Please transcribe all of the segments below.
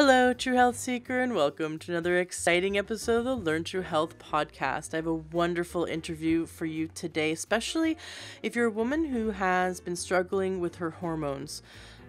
Hello, True Health Seeker, and welcome to another exciting episode of the Learn True Health podcast. I have a wonderful interview for you today, especially if you're a woman who has been struggling with her hormones.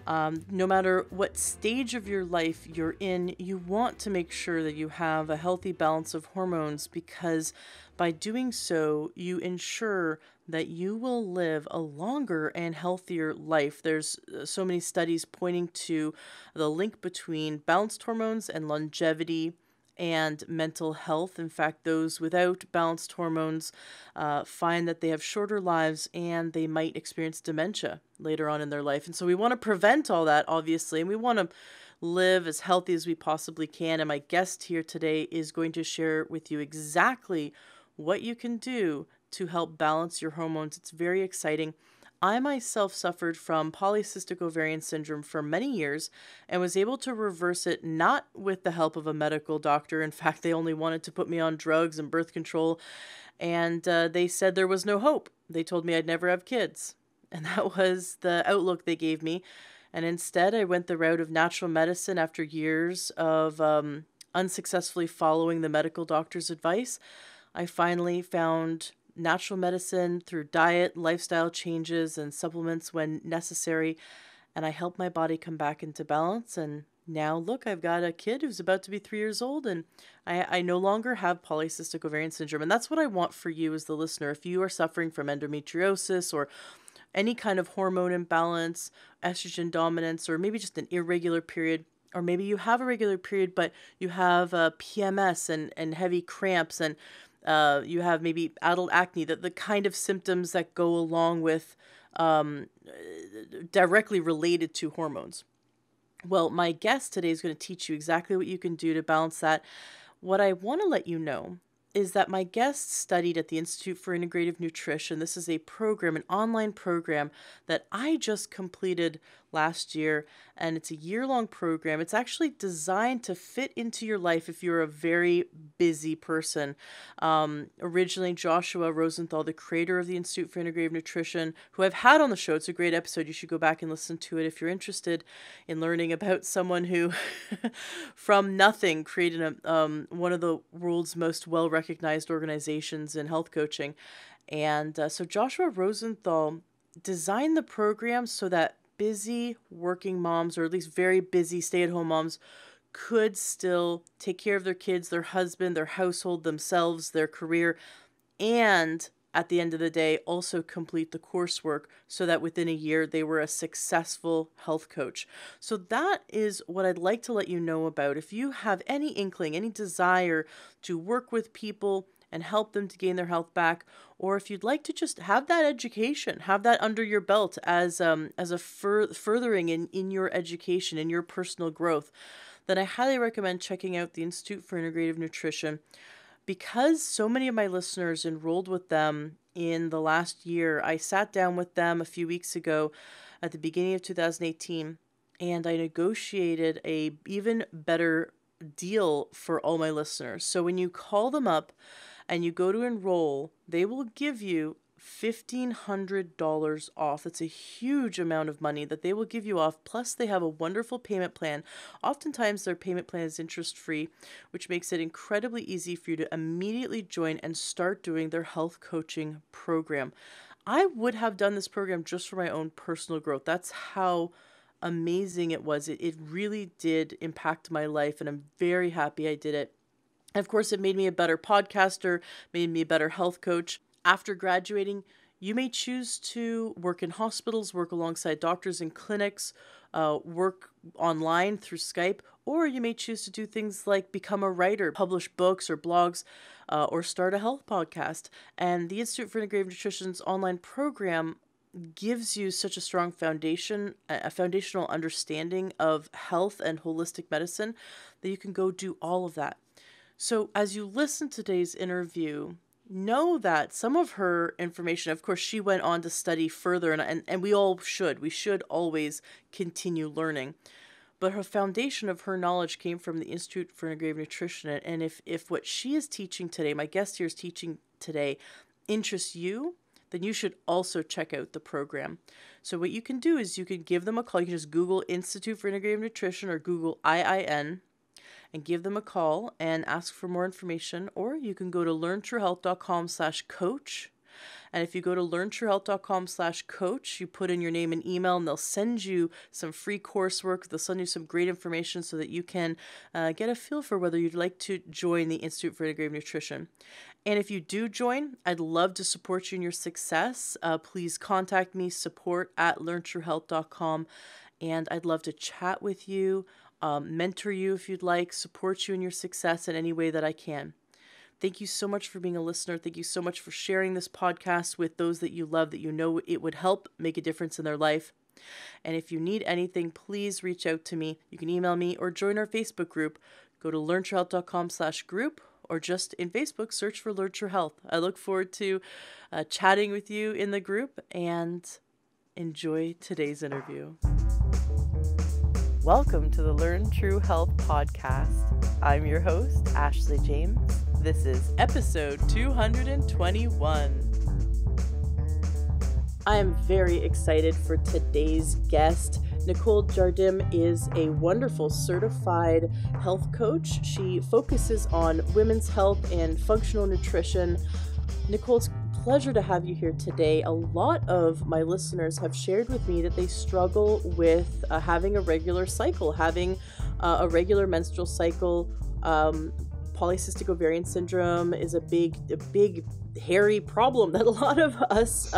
No matter what stage of your life you're in, you want to make sure that you have a healthy balance of hormones, because by doing so, you ensure that you will live a longer and healthier life. There's so many studies pointing to the link between balanced hormones and longevity and mental health. In fact, those without balanced hormones find that they have shorter lives and they might experience dementia later on in their life. And so we want to prevent all that, obviously, and we want to live as healthy as we possibly can. And my guest here today is going to share with you exactly what you can do to help balance your hormones. It's very exciting. I myself suffered from polycystic ovarian syndrome for many years and was able to reverse it not with the help of a medical doctor. In fact, they only wanted to put me on drugs and birth control, and they said there was no hope. They told me I'd never have kids, and that was the outlook they gave me. And instead, I went the route of natural medicine after years of unsuccessfully following the medical doctor's advice. I finally found natural medicine through diet, lifestyle changes, and supplements when necessary. And I helped my body come back into balance. And now look, I've got a kid who's about to be 3 years old, and I no longer have polycystic ovarian syndrome. And that's what I want for you as the listener. If you are suffering from endometriosis or any kind of hormone imbalance, estrogen dominance, or maybe just an irregular period, or maybe you have a regular period, but you have PMS and heavy cramps, and you have maybe adult acne, the kind of symptoms that go along with directly related to hormones. Well, my guest today is going to teach you exactly what you can do to balance that. What I want to let you know is that my guest studied at the Institute for Integrative Nutrition. This is a program, an online program that I just completed last year, and it's a year-long program. It's actually designed to fit into your life if you're a very busy person. Originally, Joshua Rosenthal, the creator of the Institute for Integrative Nutrition, who I've had on the show, it's a great episode. You should go back and listen to it if you're interested in learning about someone who, from nothing, created one of the world's most well-recognized organizations in health coaching. And so Joshua Rosenthal designed the program so that busy working moms, or at least very busy stay-at-home moms, could still take care of their kids, their husband, their household, themselves, their career, and at the end of the day, also complete the coursework so that within a year, they were a successful health coach. So that is what I'd like to let you know about. If you have any inkling, any desire to work with people and help them to gain their health back, or if you'd like to just have that education, have that under your belt as a furthering in your education, in your personal growth, then I highly recommend checking out the Institute for Integrative Nutrition. Because so many of my listeners enrolled with them in the last year, I sat down with them a few weeks ago at the beginning of 2018, and I negotiated a even better deal for all my listeners. So when you call them up and you go to enroll, they will give you $1,500 off. It's a huge amount of money that they will give you off. Plus, they have a wonderful payment plan. Oftentimes, their payment plan is interest-free, which makes it incredibly easy for you to immediately join and start doing their health coaching program. I would have done this program just for my own personal growth. That's how amazing it was. It really did impact my life, and I'm very happy I did it. Of course, it made me a better podcaster, made me a better health coach. After graduating, you may choose to work in hospitals, work alongside doctors in clinics, work online through Skype, or you may choose to do things like become a writer, publish books or blogs, or start a health podcast. And the Institute for Integrative Nutrition's online program gives you such a strong foundation, a foundational understanding of health and holistic medicine, that you can go do all of that. So as you listen to today's interview, know that some of her information, of course, she went on to study further, and we all should. We should always continue learning. But her foundation of her knowledge came from the Institute for Integrative Nutrition. And if what she is teaching today, my guest here is teaching today, interests you, then you should also check out the program. So what you can do is you can give them a call. You can just Google Institute for Integrative Nutrition or Google IIN and give them a call and ask for more information. Or you can go to learntruehealth.com/coach. And if you go to learntruehealth.com/coach, you put in your name and email, and they'll send you some free coursework. They'll send you some great information so that you can get a feel for whether you'd like to join the Institute for Integrative Nutrition. And if you do join, I'd love to support you in your success. Please contact me, support@learntruehealth.com, and I'd love to chat with you, mentor you if you'd like, support you in your success in any way that I can. Thank you so much for being a listener. Thank you so much for sharing this podcast with those that you love, that you know it would help make a difference in their life. And if you need anything, please reach out to me. You can email me or join our Facebook group. Go to learntruehealth.com/group or just in Facebook, search for Learn True Health. I look forward to chatting with you in the group, and enjoy today's interview. Welcome to the Learn True Health podcast. I'm your host, Ashley James. This is episode 221. I am very excited for today's guest. Nicole Jardim is a wonderful certified health coach. She focuses on women's health and functional nutrition. Nicole's pleasure to have you here today. A lot of my listeners have shared with me that they struggle with having a regular cycle, having a regular menstrual cycle. Polycystic ovarian syndrome is a big hairy problem that a lot of us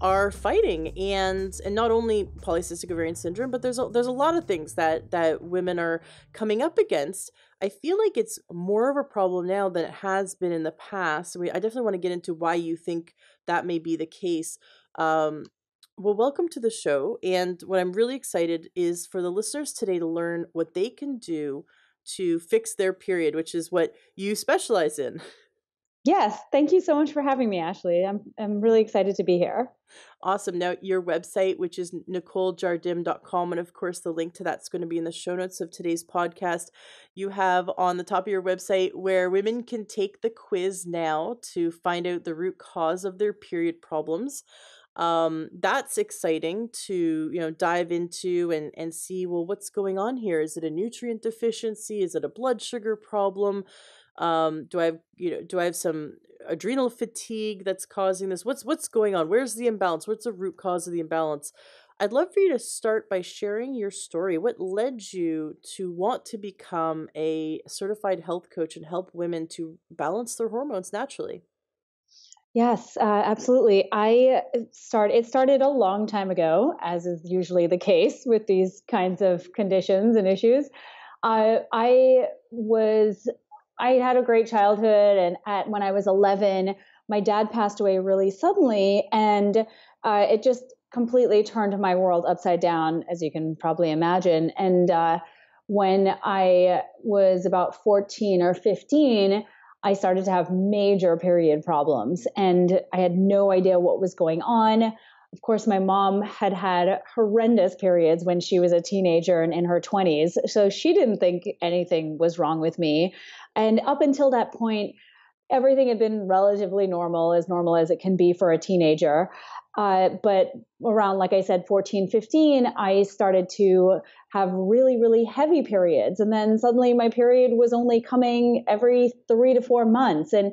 are fighting, and not only polycystic ovarian syndrome, but there's a lot of things that women are coming up against. I feel like it's more of a problem now than it has been in the past. I definitely want to get into why you think that may be the case. Well, welcome to the show, and what I'm really excited is for the listeners today to learn what they can do to fix their period, which is what you specialize in. Yes. Thank you so much for having me, Ashley. I'm really excited to be here. Awesome. Now, your website, which is NicoleJardim.com, and of course, the link to that's going to be in the show notes of today's podcast. You have on the top of your website where women can take the quiz now to find out the root cause of their period problems. That's exciting to, dive into and see, well, what's going on here? Is it a nutrient deficiency? Is it a blood sugar problem? Do I have some adrenal fatigue that's causing this? What's going on? Where's the imbalance? What's the root cause of the imbalance? I'd love for you to start by sharing your story. What led you to want to become a certified health coach and help women to balance their hormones naturally? Yes, absolutely. It started a long time ago, as is usually the case with these kinds of conditions and issues. I had a great childhood, and when I was 11, my dad passed away really suddenly, and it just completely turned my world upside down, as you can probably imagine. And when I was about 14 or 15, I started to have major period problems, and I had no idea what was going on. Of course, my mom had horrendous periods when she was a teenager and in her 20s, so she didn't think anything was wrong with me. And up until that point, everything had been relatively normal as it can be for a teenager. But around, like I said, 14, 15, I started to have really, really heavy periods. And then suddenly my period was only coming every 3 to 4 months. And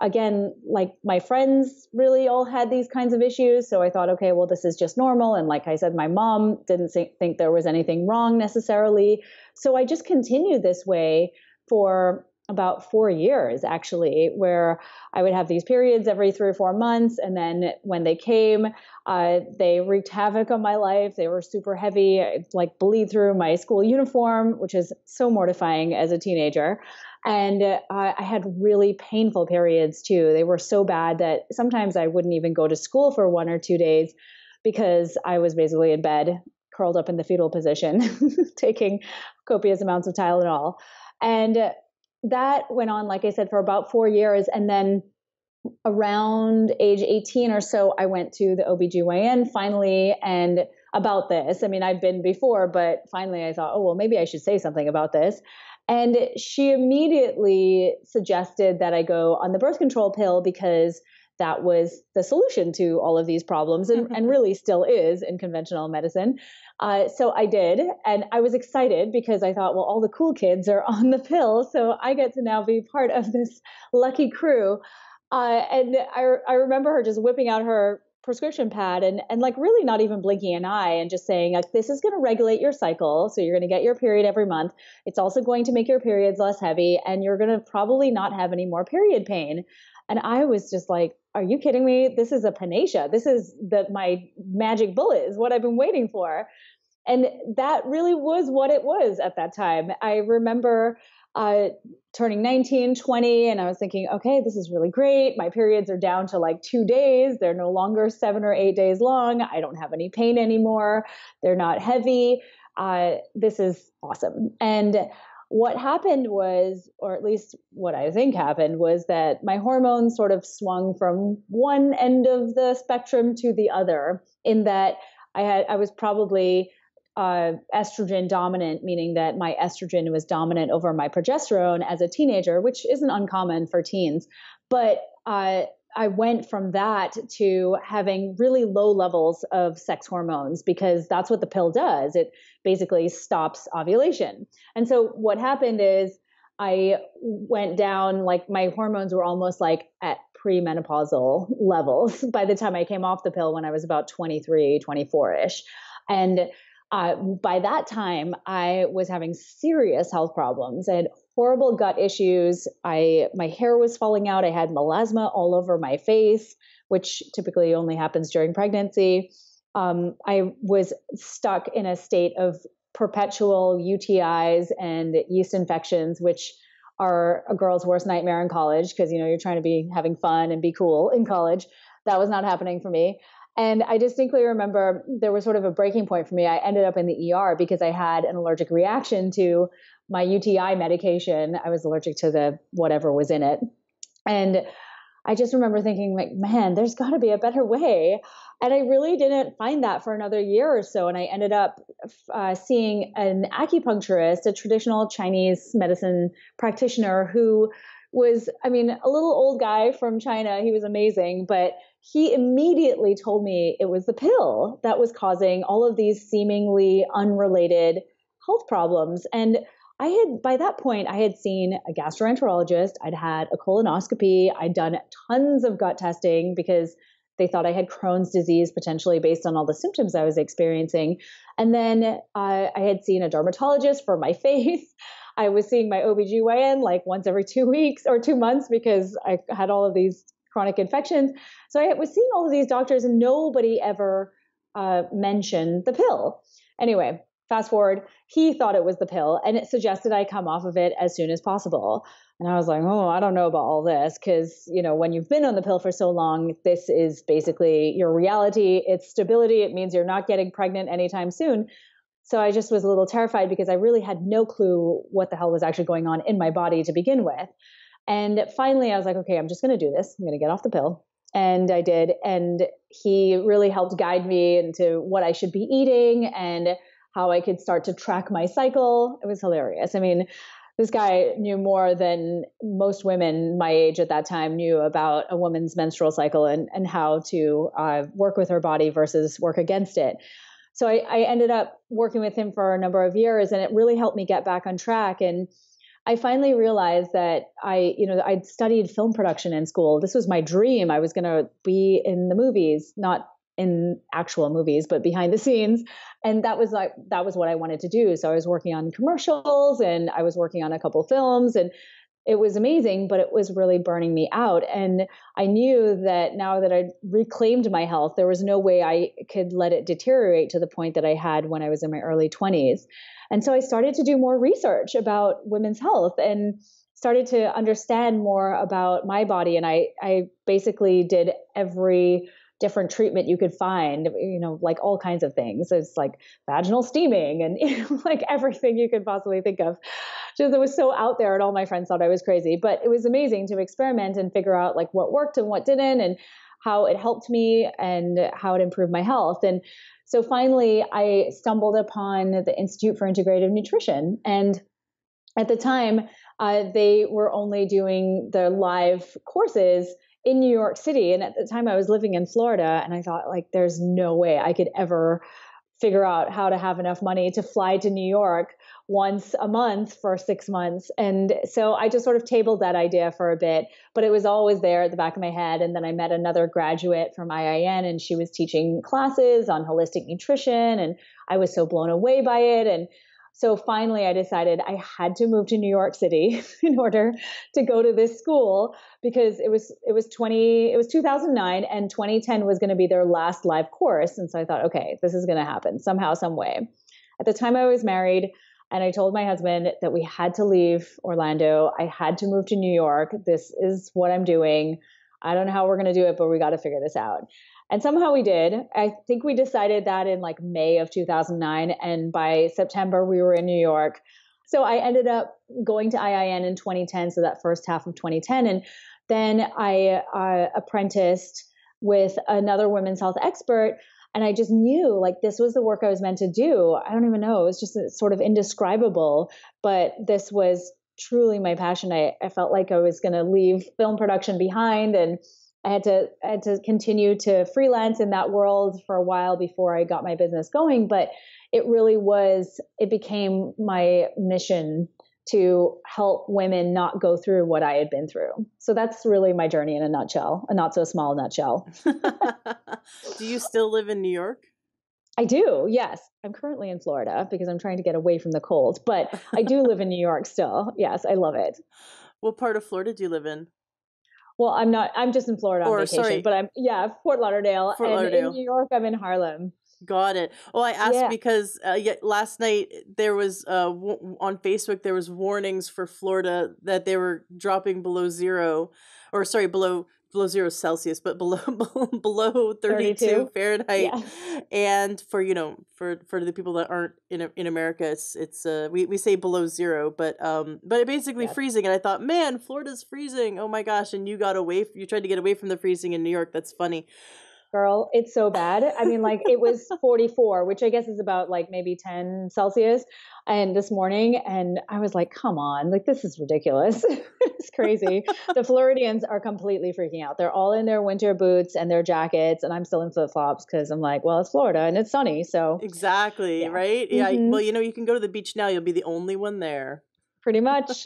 again, like, my friends really all had these kinds of issues. So I thought, okay, well, this is just normal. And like I said, my mom didn't think there was anything wrong necessarily. So I just continued this way for about 4 years, actually, where I would have these periods every 3 or 4 months. And then when they came, they wreaked havoc on my life. They were super heavy. I bleed through my school uniform, which is so mortifying as a teenager. And I had really painful periods too. They were so bad that sometimes I wouldn't even go to school for 1 or 2 days because I was basically in bed, curled up in the fetal position, taking copious amounts of Tylenol. And that went on, like I said, for about 4 years. And then around age 18 or so, I went to the OBGYN finally and about this. I mean, I've been before, but finally I thought, oh, well, maybe I should say something about this. And she immediately suggested that I go on the birth control pill because that was the solution to all of these problems and really still is in conventional medicine. So I did, and I was excited because I thought, well, all the cool kids are on the pill, so I get to now be part of this lucky crew. And I remember her just whipping out her prescription pad and like really not even blinking an eye and just saying, like, this is going to regulate your cycle. So you're going to get your period every month. It's also going to make your periods less heavy, and you're going to probably not have any more period pain. And I was just like, are you kidding me? This is a panacea. This is my magic bullet is what I've been waiting for. And that really was what it was at that time. I remember turning 19, 20, and I was thinking, okay, this is really great. My periods are down to like 2 days. They're no longer 7 or 8 days long. I don't have any pain anymore. They're not heavy. This is awesome. And what happened was, or at least what I think happened, was that my hormones sort of swung from one end of the spectrum to the other, in that I was probably estrogen dominant, meaning that my estrogen was dominant over my progesterone as a teenager, which isn't uncommon for teens. But I went from that to having really low levels of sex hormones, because that's what the pill does. It basically stops ovulation. And so what happened is I went down, like my hormones were almost like at premenopausal levels by the time I came off the pill when I was about 23, 24-ish. And by that time, I was having serious health problems. I had horrible gut issues. My hair was falling out. I had melasma all over my face, which typically only happens during pregnancy. I was stuck in a state of perpetual UTIs and yeast infections, which are a girl's worst nightmare in college, because, you know, you're trying to be having fun and be cool in college. That was not happening for me. And I distinctly remember there was sort of a breaking point for me. I ended up in the ER because I had an allergic reaction to my UTI medication. I was allergic to the whatever was in it. And I just remember thinking, like, man, there's got to be a better way. And I really didn't find that for another year or so. And I ended up seeing an acupuncturist, a traditional Chinese medicine practitioner who was, I mean, a little old guy from China. He was amazing, but he immediately told me it was the pill that was causing all of these seemingly unrelated health problems. And I had, by that point, I had seen a gastroenterologist. I'd had a colonoscopy. I'd done tons of gut testing because they thought I had Crohn's disease, potentially, based on all the symptoms I was experiencing. And then I had seen a dermatologist for my face. I was seeing my OBGYN like once every 2 weeks or 2 months because I had all of these chronic infections. So I was seeing all of these doctors, and nobody ever mentioned the pill. Anyway, fast forward, he thought it was the pill, and it suggested I come off of it as soon as possible. And I was like, oh, I don't know about all this, because, you know, when you've been on the pill for so long, this is basically your reality. It's stability. It means you're not getting pregnant anytime soon. So I just was a little terrified because I really had no clue what the hell was actually going on in my body to begin with. And finally, I was like, okay, I'm just going to do this. I'm going to get off the pill. And I did. And he really helped guide me into what I should be eating and how I could start to track my cycle. It was hilarious. I mean, this guy knew more than most women my age at that time knew about a woman's menstrual cycle and how to work with her body versus work against it. So I ended up working with him for a number of years, and it really helped me get back on track. And I finally realized that I'd studied film production in school. This was my dream. I was going to be in the movies, not in actual movies, but behind the scenes. And that was what I wanted to do. So I was working on commercials, and I was working on a couple films, and it was amazing, but it was really burning me out. And I knew that now that I reclaimed my health, there was no way I could let it deteriorate to the point that I had when I was in my early 20s. And so I started to do more research about women's health and started to understand more about my body. And I basically did every different treatment you could find, you know, like all kinds of things. It's like vaginal steaming and, you know, like everything you could possibly think of. Just, it was so out there, and all my friends thought I was crazy, but it was amazing to experiment and figure out like what worked and what didn't and how it helped me and how it improved my health. And so finally I stumbled upon the Institute for Integrative Nutrition. And at the time, they were only doing their live courses in New York City. And at the time I was living in Florida, and I thought, like, there's no way I could ever figure out how to have enough money to fly to New York once a month for 6 months. And so I just sort of tabled that idea for a bit, but it was always there at the back of my head. And then I met another graduate from IIN, and she was teaching classes on holistic nutrition, and I was so blown away by it. And so finally I decided I had to move to New York City in order to go to this school, because it was 2009, and 2010 was going to be their last live course. And so I thought, okay, this is going to happen somehow, some way. At the time I was married, and I told my husband that we had to leave Orlando. I had to move to New York. This is what I'm doing. I don't know how we're going to do it, but we got to figure this out. And somehow we did. I think we decided that in like May of 2009. And by September, we were in New York. So I ended up going to IIN in 2010. So that first half of 2010. And then I apprenticed with another women's health expert. And I just knew, like, this was the work I was meant to do. I don't even know. It was just sort of indescribable. But this was truly my passion. I felt like I was going to leave film production behind, and I had to continue to freelance in that world for a while before I got my business going. But it really was, it became my mission to help women not go through what I had been through. So that's really my journey in a nutshell, a not so small nutshell. Do you still live in New York? I do. Yes. I'm currently in Florida because I'm trying to get away from the cold, but I do live in New York still. Yes. I love it. What part of Florida do you live in? Well, I'm just in Florida on vacation, but Fort Lauderdale. And in New York, I'm in Harlem. Got it. Oh, I asked because last night there was on Facebook, there was warnings for Florida that they were dropping below 0°C, but below 32 Fahrenheit. Yeah. And for the people that aren't in America, it's we say below zero, but it basically freezing. And I thought, man, Florida's freezing. Oh my gosh. And you tried to get away from the freezing in New York. That's funny. Girl, it's so bad. I mean, like, it was 44, which I guess is about like maybe 10°C. And this morning, and I was like, come on, like, this is ridiculous. It's crazy. The Floridians are completely freaking out. They're all in their winter boots and their jackets. And I'm still in flip-flops because I'm like, well, it's Florida and it's sunny. So exactly. Yeah. Right. Yeah. Mm-hmm. Well, you can go to the beach now. You'll be the only one there. Pretty much.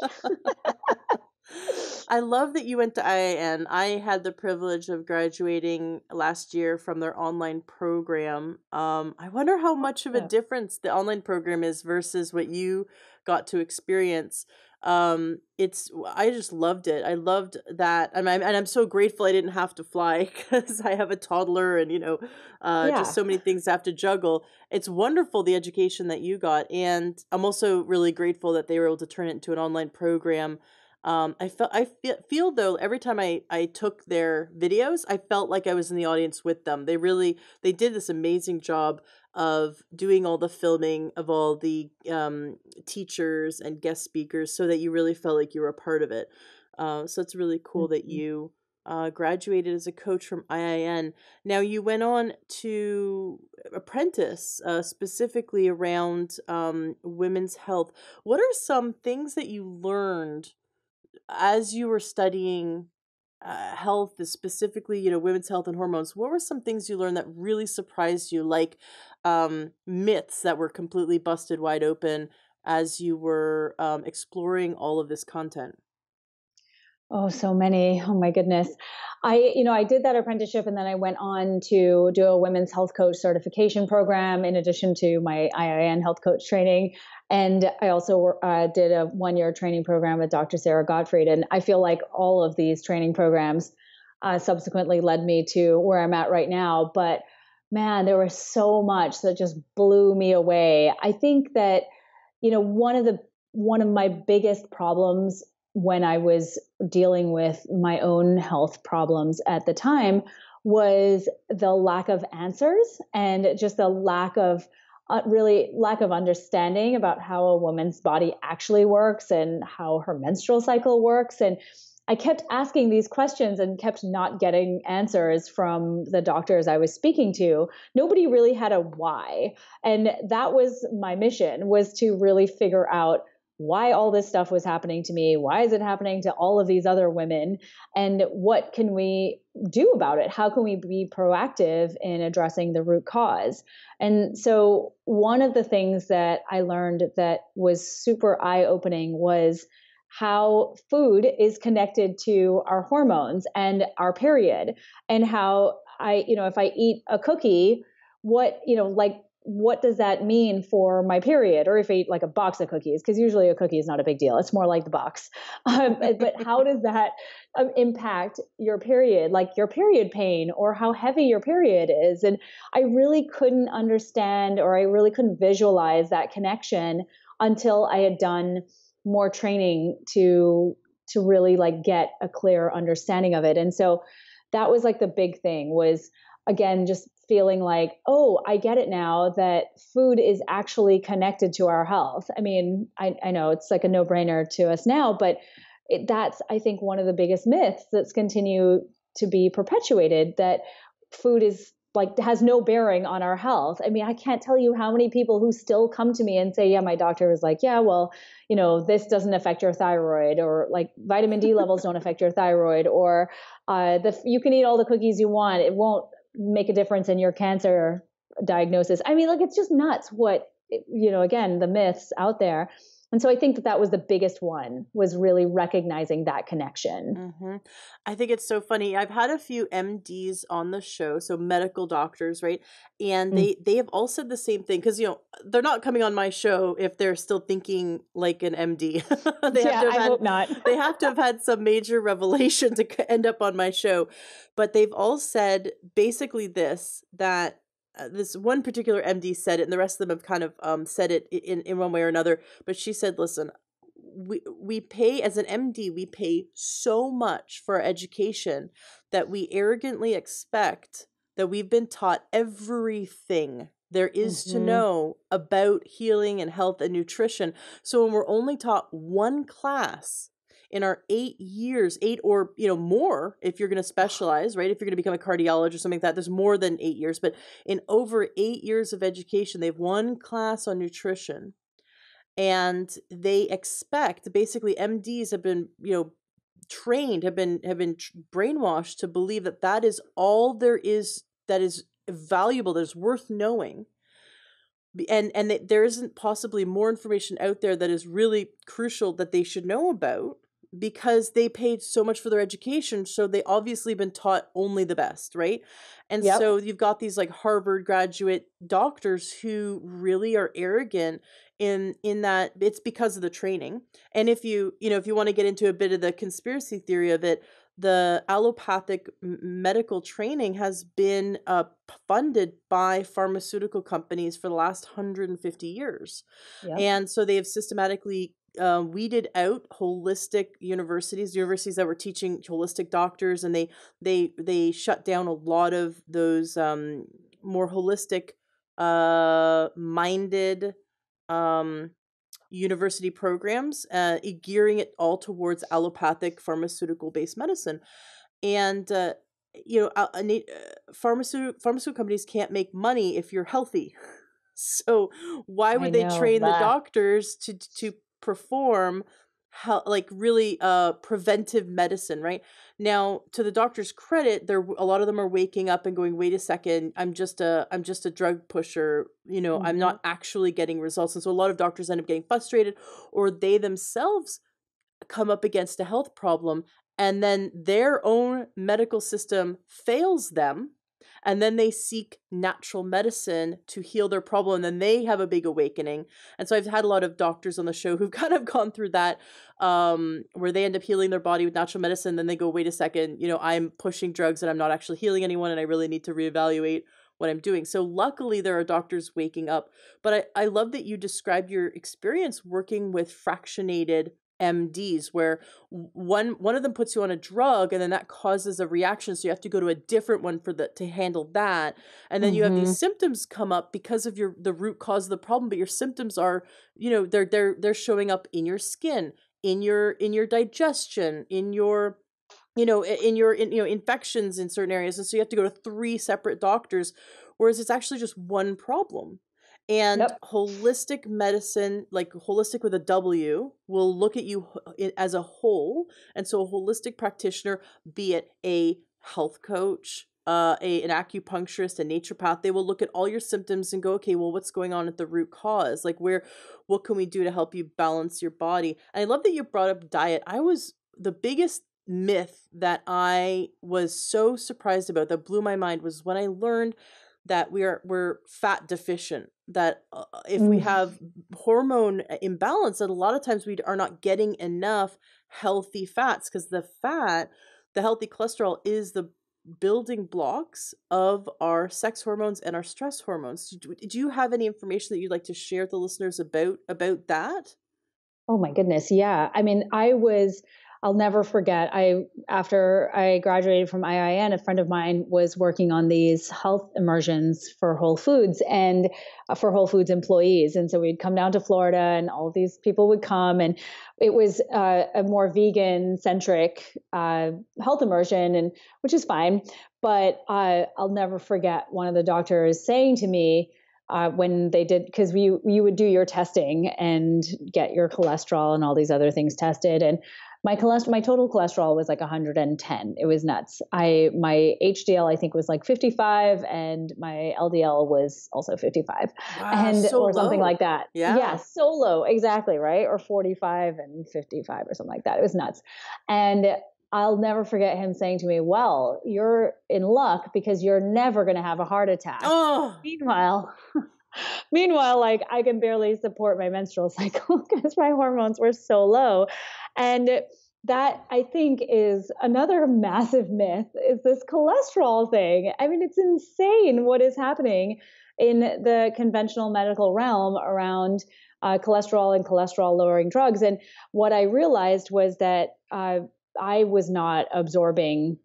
I love that you went to IIN. I had the privilege of graduating last year from their online program. I wonder how much of a difference the online program is versus what you got to experience. I just loved it. I loved that. And I'm so grateful I didn't have to fly because I have a toddler and, just so many things I have to juggle. It's wonderful, the education that you got. And I'm also really grateful that they were able to turn it into an online program. I feel though, every time I took their videos, I felt like I was in the audience with them. They did this amazing job of doing all the filming of all the teachers and guest speakers so that you really felt like you were a part of it. So it's really cool that you graduated as a coach from IIN. Now you went on to apprentice specifically around women's health. What are some things that you learned as you were studying health, specifically, women's health and hormones? What were some things you learned that really surprised you, like myths that were completely busted wide open as you were exploring all of this content? Oh, so many. Oh my goodness. I did that apprenticeship, and then I went on to do a women's health coach certification program in addition to my IIN health coach training. And I also did a 1-year training program with Dr. Sarah Gottfried. And I feel like all of these training programs subsequently led me to where I'm at right now. But man, there was so much that just blew me away. I think that, one of my biggest problems when I was dealing with my own health problems at the time was the lack of answers and just the lack of understanding about how a woman's body actually works and how her menstrual cycle works. And I kept asking these questions and kept not getting answers from the doctors I was speaking to. Nobody really had a why. And that was my mission, was to really figure out why all this stuff was happening to me, why is it happening to all of these other women, and what can we do about it? How can we be proactive in addressing the root cause? And so one of the things that I learned that was super eye-opening was how food is connected to our hormones and our period, and how I, if I eat a cookie, what does that mean for my period? Or if I eat like a box of cookies, because usually a cookie is not a big deal. It's more like the box. But how does that impact your period, like your period pain or how heavy your period is? And I really couldn't understand, or I really couldn't visualize that connection until I had done more training to really like get a clear understanding of it. And so that was like the big thing was, again, just feeling like, oh, I get it now that food is actually connected to our health. I mean, I know it's like a no-brainer to us now, but that's, I think, one of the biggest myths that's continue to be perpetuated, that food is like has no bearing on our health. I mean, I can't tell you how many people who still come to me and say, yeah, my doctor was like, yeah, well, this doesn't affect your thyroid, or like vitamin D levels don't affect your thyroid, or you can eat all the cookies you want. It won't make a difference in your cancer diagnosis. I mean, like, it's just nuts what, again, the myths out there. And so I think that was the biggest one, was really recognizing that connection. Mm-hmm. I think it's so funny. I've had a few MDs on the show, so medical doctors, right? And they have all said the same thing, because, they're not coming on my show if they're still thinking like an MD. Hope not. They have to have had some major revelation to end up on my show. But they've all said basically this, that this one particular MD said it, and the rest of them have kind of said it in one way or another. But she said, listen, we pay, as an MD, we pay so much for our education that we arrogantly expect that we've been taught everything there is to know about healing and health and nutrition. So when we're only taught one class in our 8 years, more, if you're going to specialize, right? If you're going to become a cardiologist or something like that, there's more than 8 years, but in over 8 years of education, they have one class on nutrition, and they expect, basically MDs have been, trained, have been brainwashed to believe that that is all there is, that is valuable, that is worth knowing. And that there isn't possibly more information out there that is really crucial that they should know about, because they paid so much for their education. So they obviously been taught only the best, right? And so you've got these like Harvard graduate doctors who really are arrogant in that it's because of the training. And if you want to get into a bit of the conspiracy theory of it, the allopathic medical training has been funded by pharmaceutical companies for the last 150 years. Yep. And so they have systematically weeded out holistic universities that were teaching holistic doctors, and they shut down a lot of those more holistic minded university programs, gearing it all towards allopathic pharmaceutical-based medicine. And, pharmaceutical companies can't make money if you're healthy. So why would they train the doctors to perform preventive medicine, right? Now, to the doctor's credit, a lot of them are waking up and going, wait a second, I'm just a drug pusher, I'm not actually getting results. And so a lot of doctors end up getting frustrated, or they themselves come up against a health problem, and then their own medical system fails them. And then they seek natural medicine to heal their problem. And then they have a big awakening. And so I've had a lot of doctors on the show who've kind of gone through that, where they end up healing their body with natural medicine. Then they go, wait a second, I'm pushing drugs and I'm not actually healing anyone, and I really need to reevaluate what I'm doing. So luckily there are doctors waking up. But I love that you described your experience working with fractionated MDs, where one of them puts you on a drug, and then that causes a reaction, so you have to go to a different one to handle that, and then you have these symptoms come up because of the root cause of the problem, but your symptoms are they're showing up in your skin, in your digestion, in your infections in certain areas, and so you have to go to three separate doctors, whereas it's actually just one problem. And holistic medicine, like holistic with a W, will look at you as a whole. And so a holistic practitioner, be it a health coach, an acupuncturist, a naturopath, they will look at all your symptoms and go, okay, well, what's going on at the root cause? Like what can we do to help you balance your body? And I love that you brought up diet. The biggest myth that I was so surprised about that blew my mind was when I learned that we're fat deficient, that if we have hormone imbalance, that a lot of times we are not getting enough healthy fats, because the healthy cholesterol is the building blocks of our sex hormones and our stress hormones. Do you have any information that you'd like to share with the listeners about that? Oh my goodness. Yeah. I mean, I'll never forget. After I graduated from IIN, a friend of mine was working on these health immersions for Whole Foods and for Whole Foods employees. And so we'd come down to Florida and all these people would come, and it was a more vegan centric health immersion, and which is fine. But I'll never forget one of the doctors saying to me, when they did, because you would do your testing and get your cholesterol and all these other things tested, and my total cholesterol was like 110. It was nuts. My HDL, I think, was like 55, and my LDL was also 55, or something like that. Yeah, so low, exactly, right? Or 45 and 55, or something like that. It was nuts, and I'll never forget him saying to me, well, you're in luck because you're never going to have a heart attack. Oh. Meanwhile, like, I can barely support my menstrual cycle because my hormones were so low. And that, I think, is another massive myth, is this cholesterol thing. I mean, it's insane what is happening in the conventional medical realm around cholesterol and cholesterol-lowering drugs. And what I realized was that I was not absorbing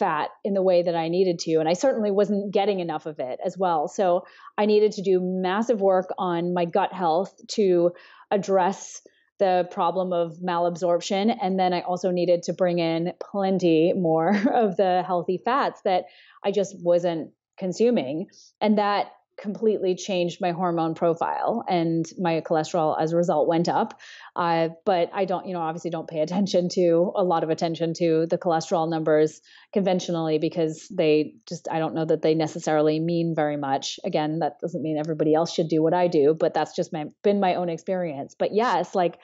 fat in the way that I needed to. And I certainly wasn't getting enough of it as well. So I needed to do massive work on my gut health to address the problem of malabsorption. And then I also needed to bring in plenty more of the healthy fats that I just wasn't consuming. And that completely changed my hormone profile, and my cholesterol as a result went up. But I obviously don't pay attention to the cholesterol numbers conventionally, because I don't know that they necessarily mean very much. Again, that doesn't mean everybody else should do what I do, but that's just been my own experience. But yes, like,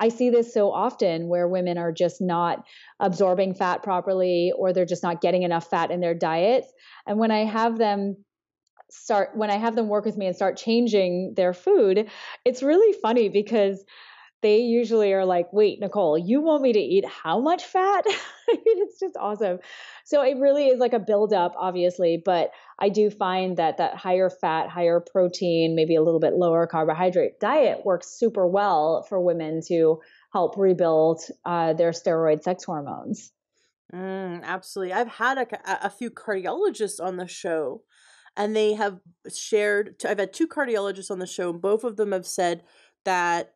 I see this so often where women are just not absorbing fat properly, or they're just not getting enough fat in their diets. And when I have them work with me and start changing their food, it's really funny because they usually are like, wait, Nicole, you want me to eat how much fat? I mean, it's just awesome. So it really is like a buildup, obviously, but I do find that higher fat, higher protein, maybe a little bit lower carbohydrate diet works super well for women to help rebuild their steroid sex hormones. Absolutely. I've had a few cardiologists on the show, and they have shared, I've had two cardiologists on the show, and both of them have said that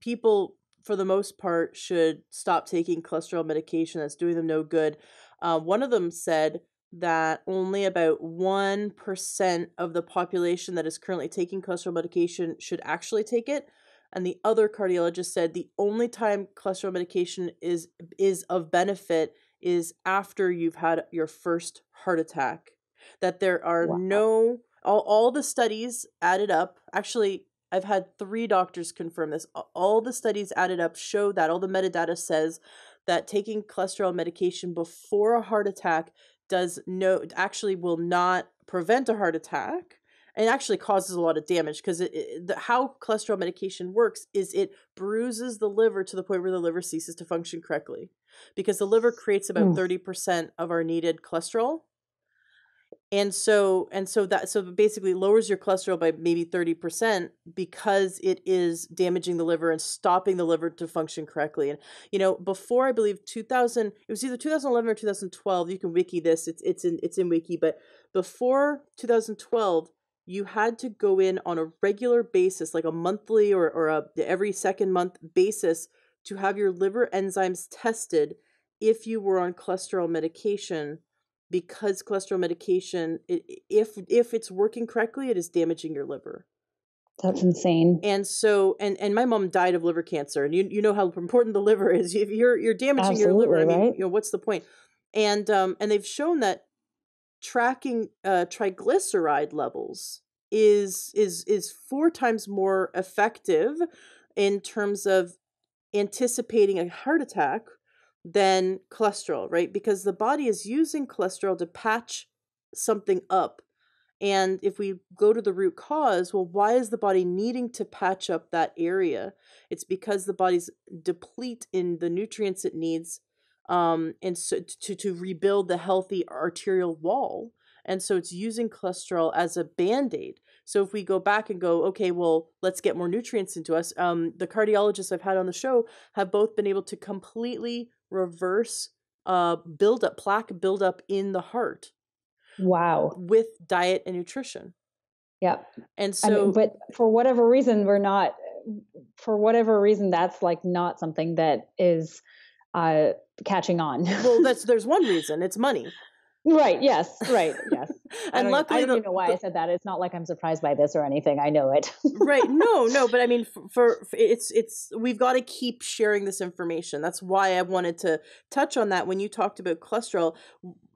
people, for the most part, should stop taking cholesterol medication. That's doing them no good. One of them said that only about 1% of the population that is currently taking cholesterol medication should actually take it. And the other cardiologist said the only time cholesterol medication is of benefit is after you've had your first heart attack. That there are all the studies added up. Actually, I've had three doctors confirm this. All the studies added up show that all the metadata says that taking cholesterol medication before a heart attack will not prevent a heart attack, and actually causes a lot of damage, because how cholesterol medication works is it bruises the liver to the point where the liver ceases to function correctly, because the liver creates about 30% of our needed cholesterol. And so basically lowers your cholesterol by maybe 30% because it is damaging the liver and stopping the liver to function correctly. And, before, I believe it was either 2011 or 2012. You can wiki this. It's in wiki, but before 2012, you had to go in on a regular basis, like a monthly or every second month basis, to have your liver enzymes tested if you were on cholesterol medication because cholesterol medication, if it's working correctly, it is damaging your liver. That's insane. And so, and my mom died of liver cancer, and you know how important the liver is. If you're damaging your liver, I mean, right? You know, what's the point? And they've shown that tracking triglyceride levels is 4 times more effective in terms of anticipating a heart attack than cholesterol, right? Because the body is using cholesterol to patch something up. And if we go to the root cause, well, why is the body needing to patch up that area? It's because the body's deplete in the nutrients it needs, and so to rebuild the healthy arterial wall. And so it's using cholesterol as a Band-Aid. So if we go back and go, okay, well, let's get more nutrients into us. The cardiologists I've had on the show have both been able to completely reverse plaque buildup in the heart. Wow. With diet and nutrition. Yeah. And so, I mean, but for whatever reason, that's like not something that is catching on. Well, there's one reason. It's money. Right. Yes. Right. Yes. And luckily, I don't even know why I said that. It's not like I'm surprised by this or anything. I know it. Right. No. But I mean, we've got to keep sharing this information. That's why I wanted to touch on that. When you talked about cholesterol,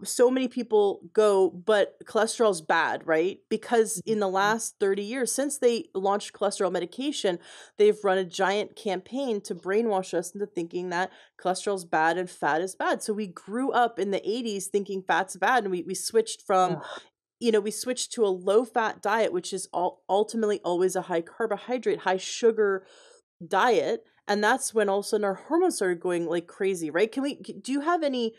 so many people go, but cholesterol's bad, right? Because in the last 30 years, since they launched cholesterol medication, they've run a giant campaign to brainwash us into thinking that cholesterol's bad and fat is bad. So we grew up in the 80s thinking fat's bad, and we switched from, we switched to a low fat diet, which is ultimately always a high carbohydrate, high sugar diet. And that's when all of a sudden our hormones started going like crazy, right? Do you have any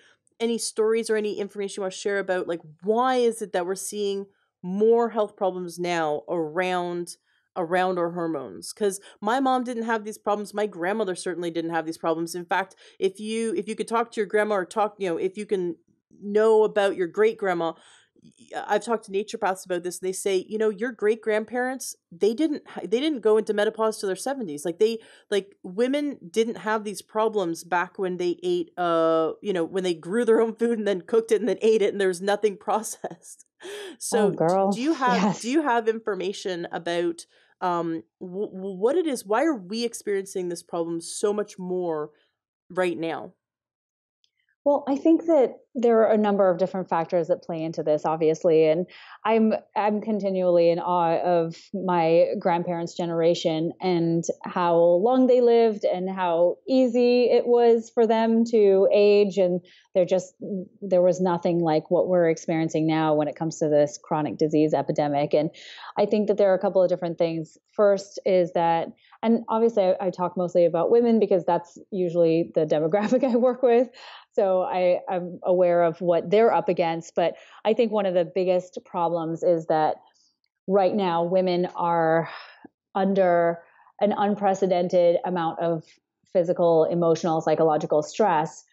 stories or any information you want to share about, like, why is it that we're seeing more health problems now around our hormones? Because my mom didn't have these problems. My grandmother certainly didn't have these problems. In fact, if you could talk to your grandma or if you can know about your great grandma, I've talked to naturopaths about this. And they say, your great grandparents, they didn't go into menopause till their 70s. Like women didn't have these problems back when they ate, when they grew their own food and then cooked it and then ate it, and there was nothing processed. So do you have information about, what it is? Why are we experiencing this problem so much more right now? Well, I think that there are a number of different factors that play into this, obviously, and I'm continually in awe of my grandparents' generation and how long they lived and how easy it was for them to age, and there was nothing like what we're experiencing now when it comes to this chronic disease epidemic. And I think that there are a couple of different things. First is that, and obviously I talk mostly about women because that's usually the demographic I work with. So I'm aware of what they're up against. But I think one of the biggest problems is that right now women are under an unprecedented amount of physical, emotional, psychological stress,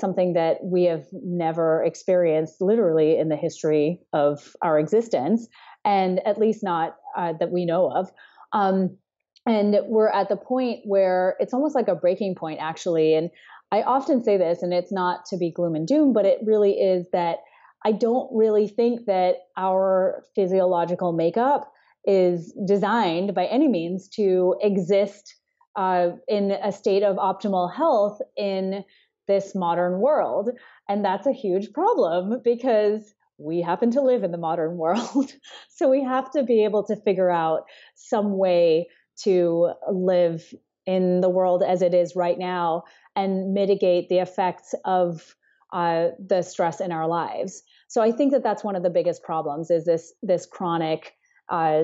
something that we have never experienced literally in the history of our existence, and at least not that we know of. And we're at the point where it's almost like a breaking point, actually. And I often say this, and it's not to be gloom and doom, but it really is that I don't really think that our physiological makeup is designed by any means to exist in a state of optimal health in this modern world. And that's a huge problem because we happen to live in the modern world. So we have to be able to figure out some way to live in the world as it is right now and mitigate the effects of the stress in our lives. So I think that that's one of the biggest problems is this chronic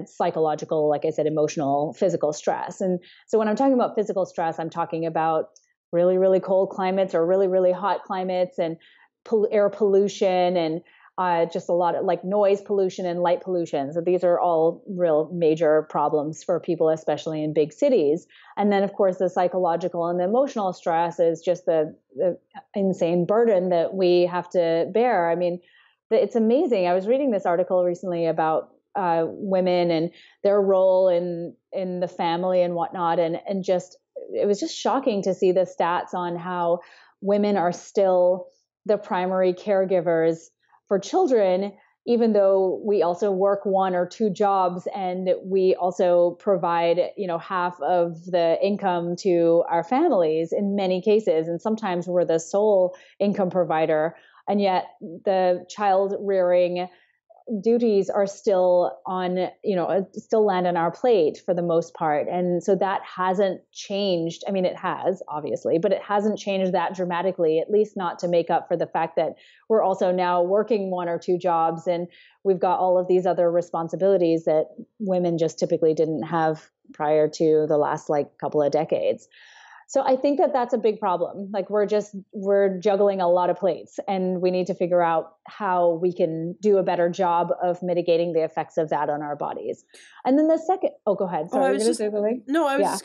psychological, like I said, emotional, physical stress. And so when I'm talking about physical stress, I'm talking about really, really cold climates or really, really hot climates and air pollution and just a lot of like noise pollution and light pollution. So these are all real major problems for people, especially in big cities. And then, of course, the psychological and the emotional stress is just the insane burden that we have to bear. I mean, it's amazing. I was reading this article recently about women and their role in the family and whatnot, and just it was just shocking to see the stats on how women are still the primary caregivers for children, even though we also work one or two jobs and we also provide, you know, half of the income to our families in many cases. And sometimes we're the sole income provider. And yet the child rearing duties are still on, you know, still land on our plate for the most part. And so that hasn't changed. I mean, it has obviously, but it hasn't changed that dramatically, at least not to make up for the fact that we're also now working one or two jobs and we've got all of these other responsibilities that women just typically didn't have prior to the last couple of decades. So I think that that's a big problem. We're juggling a lot of plates, and we need to figure out how we can do a better job of mitigating the effects of that on our bodies. And then the second, go ahead. Sorry, I was just going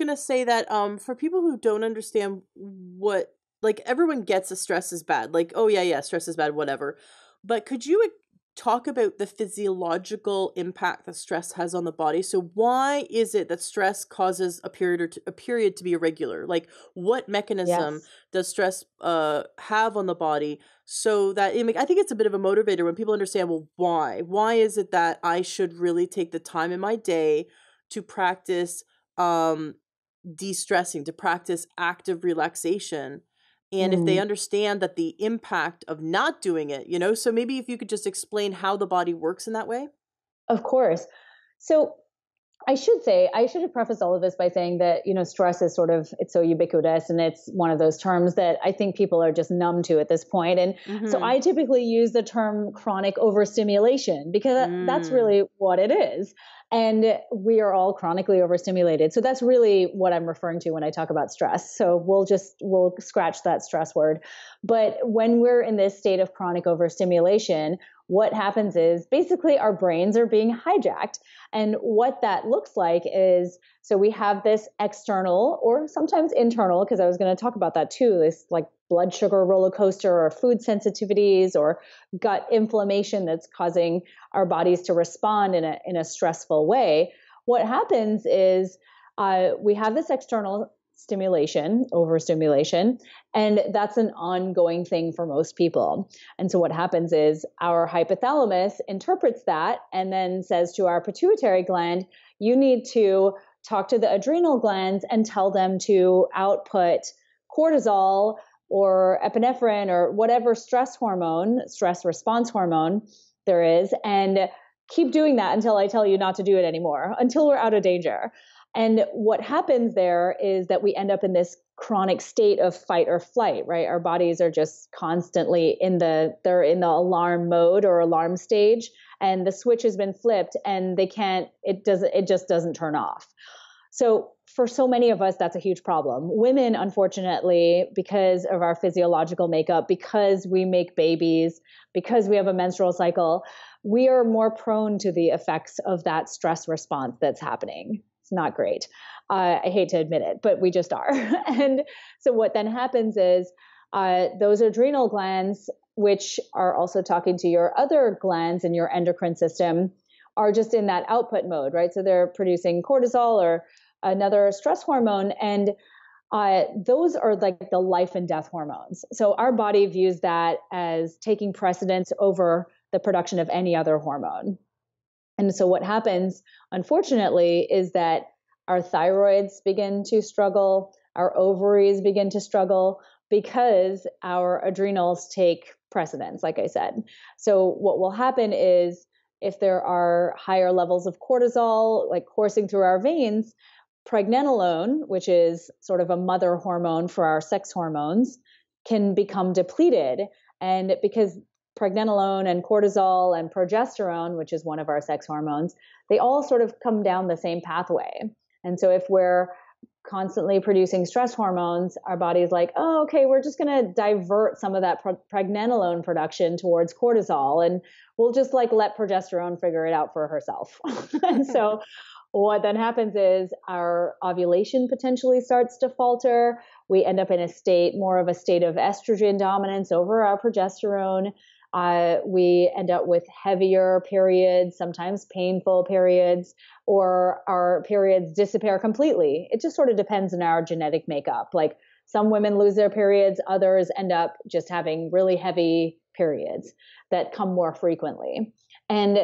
to say that for people who don't understand what, everyone gets stress is bad. Stress is bad, whatever. But could you talk about the physiological impact that stress has on the body? So why is it that stress causes a period to be irregular? What mechanism does stress have on the body so that I think it's a bit of a motivator when people understand, well, why is it that I should really take the time in my day to practice de-stressing, to practice active relaxation? And if they understand that the impact of not doing it, so maybe if you could just explain how the body works in that way. Of course. So I should have prefaced all of this by saying that, stress is it's so ubiquitous, and it's one of those terms that I think people are just numb to at this point. And so I typically use the term chronic overstimulation because that's really what it is. And we are all chronically overstimulated. So that's really what I'm referring to when I talk about stress. So we'll scratch that stress word. But when we're in this state of chronic overstimulation, what happens is basically our brains are being hijacked. And what that looks like is, so we have this external or sometimes internal, because I was going to talk about that too, this blood sugar roller coaster or food sensitivities or gut inflammation that's causing our bodies to respond in a stressful way. What happens is we have this external stimulation, overstimulation, and that's an ongoing thing for most people. And so what happens is our hypothalamus interprets that and then says to our pituitary gland, you need to talk to the adrenal glands and tell them to output cortisol or epinephrine or whatever stress hormone, stress response hormone there is, and keep doing that until I tell you not to do it anymore, until we're out of danger. And what happens there is that we end up in this chronic state of fight or flight, right? Our bodies are just constantly they're in the alarm mode or alarm stage, and the switch has been flipped and it just doesn't turn off. So for so many of us, that's a huge problem. Women, unfortunately, because of our physiological makeup, because we make babies, because we have a menstrual cycle, we are more prone to the effects of that stress response that's happening. It's not great. I hate to admit it, but we just are. And so what then happens is those adrenal glands, which are also talking to your other glands in your endocrine system, are just in that output mode, right? So they're producing cortisol or another stress hormone. And those are the life and death hormones. So our body views that as taking precedence over the production of any other hormone. And so what happens, unfortunately, is that our thyroids begin to struggle, our ovaries begin to struggle, because our adrenals take precedence, like I said. So what will happen is, if there are higher levels of cortisol, coursing through our veins, pregnenolone, which is sort of a mother hormone for our sex hormones, can become depleted. And because pregnenolone and cortisol and progesterone, which is one of our sex hormones, they all sort of come down the same pathway. And so if we're constantly producing stress hormones, our body's like, oh, okay, we're just going to divert some of that pregnenolone production towards cortisol, and we'll just let progesterone figure it out for herself. And so what then happens is our ovulation potentially starts to falter. We end up in more of a state of estrogen dominance over our progesterone. We end up with heavier periods, sometimes painful periods, or our periods disappear completely. It just sort of depends on our genetic makeup. Some women lose their periods, others end up just having really heavy periods that come more frequently. And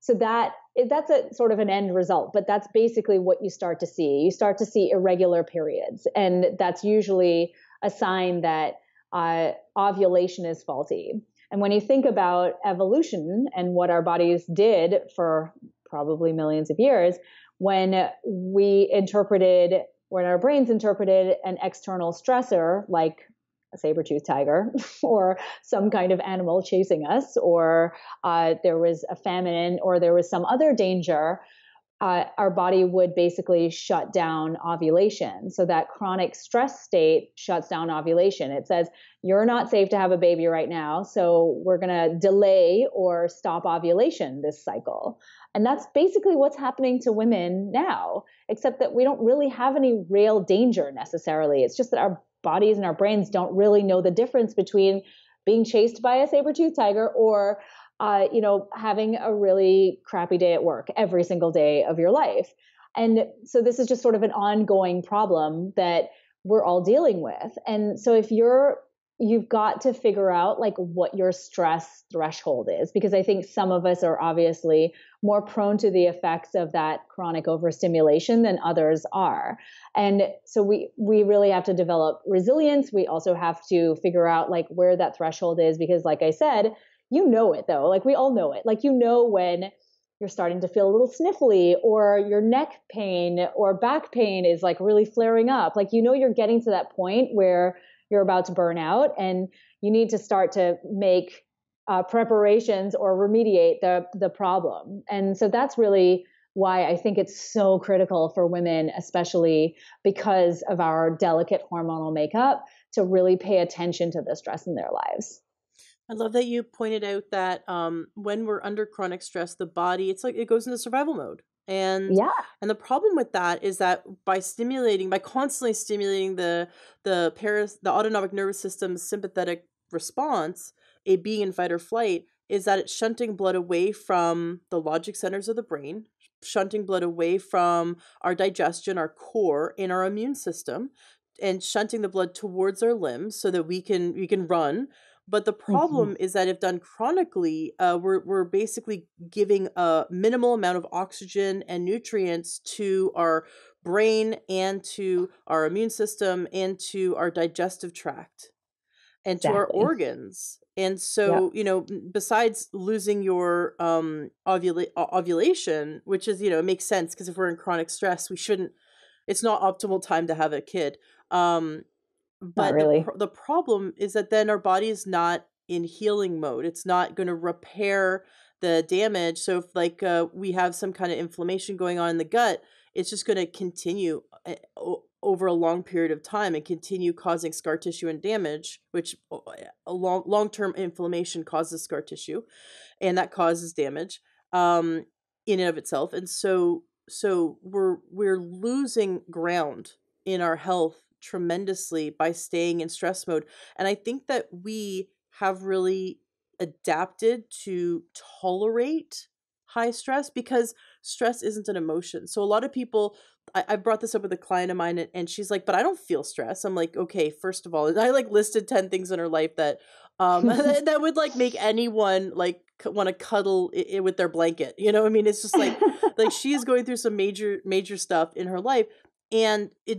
so that's a sort of an end result, but that's basically what you start to see. You start to see irregular periods, and that's usually a sign that ovulation is faulty. And when you think about evolution and what our bodies did for probably millions of years, when our brains interpreted an external stressor like a saber-toothed tiger or some kind of animal chasing us, or there was a famine or there was some other danger, our body would basically shut down ovulation. So that chronic stress state shuts down ovulation. It says, you're not safe to have a baby right now, so we're going to delay or stop ovulation this cycle. And that's basically what's happening to women now, except that we don't really have any real danger necessarily. It's just that our bodies and our brains don't really know the difference between being chased by a saber-toothed tiger or having a really crappy day at work every single day of your life. And so this is just sort of an ongoing problem that we're all dealing with. And so if you've got to figure out like what your stress threshold is, because I think some of us are obviously more prone to the effects of that chronic overstimulation than others are. And so we really have to develop resilience. We also have to figure out like where that threshold is, because like I said, you know it though, like we all know it. Like, you know, when you're starting to feel a little sniffly or your neck pain or back pain is like really flaring up, like, you know, you're getting to that point where you're about to burn out and you need to start to make preparations or remediate the problem. And so that's really why I think it's so critical for women, especially because of our delicate hormonal makeup, to really pay attention to the stress in their lives. I love that you pointed out that when we're under chronic stress, the body, it's like it goes into survival mode. And yeah. And the problem with that is that by constantly stimulating the autonomic nervous system's sympathetic response, it being in fight or flight, is that it's shunting blood away from the logic centers of the brain, shunting blood away from our digestion, our core, and our immune system, and shunting the blood towards our limbs so that we can run. But the problem is that if done chronically, we're basically giving a minimal amount of oxygen and nutrients to our brain and to our immune system and to our digestive tract and to our organs. And so, besides losing your ovulation, which is, it makes sense because if we're in chronic stress, it's not optimal time to have a kid. But really. The problem is that then our body is not in healing mode. It's not going to repair the damage. So if we have some kind of inflammation going on in the gut, it's just going to continue over a long period of time and continue causing scar tissue and damage, which long-term inflammation causes scar tissue, and that causes damage in and of itself. And so we're losing ground in our health tremendously by staying in stress mode. And I think that we have really adapted to tolerate high stress because stress isn't an emotion. So a lot of people, I brought this up with a client of mine and she's like, but I don't feel stress. I'm like, okay, first of all, and I listed 10 things in her life that, that would make anyone want to cuddle it with their blanket. You know what I mean? It's just like she's going through some major stuff in her life.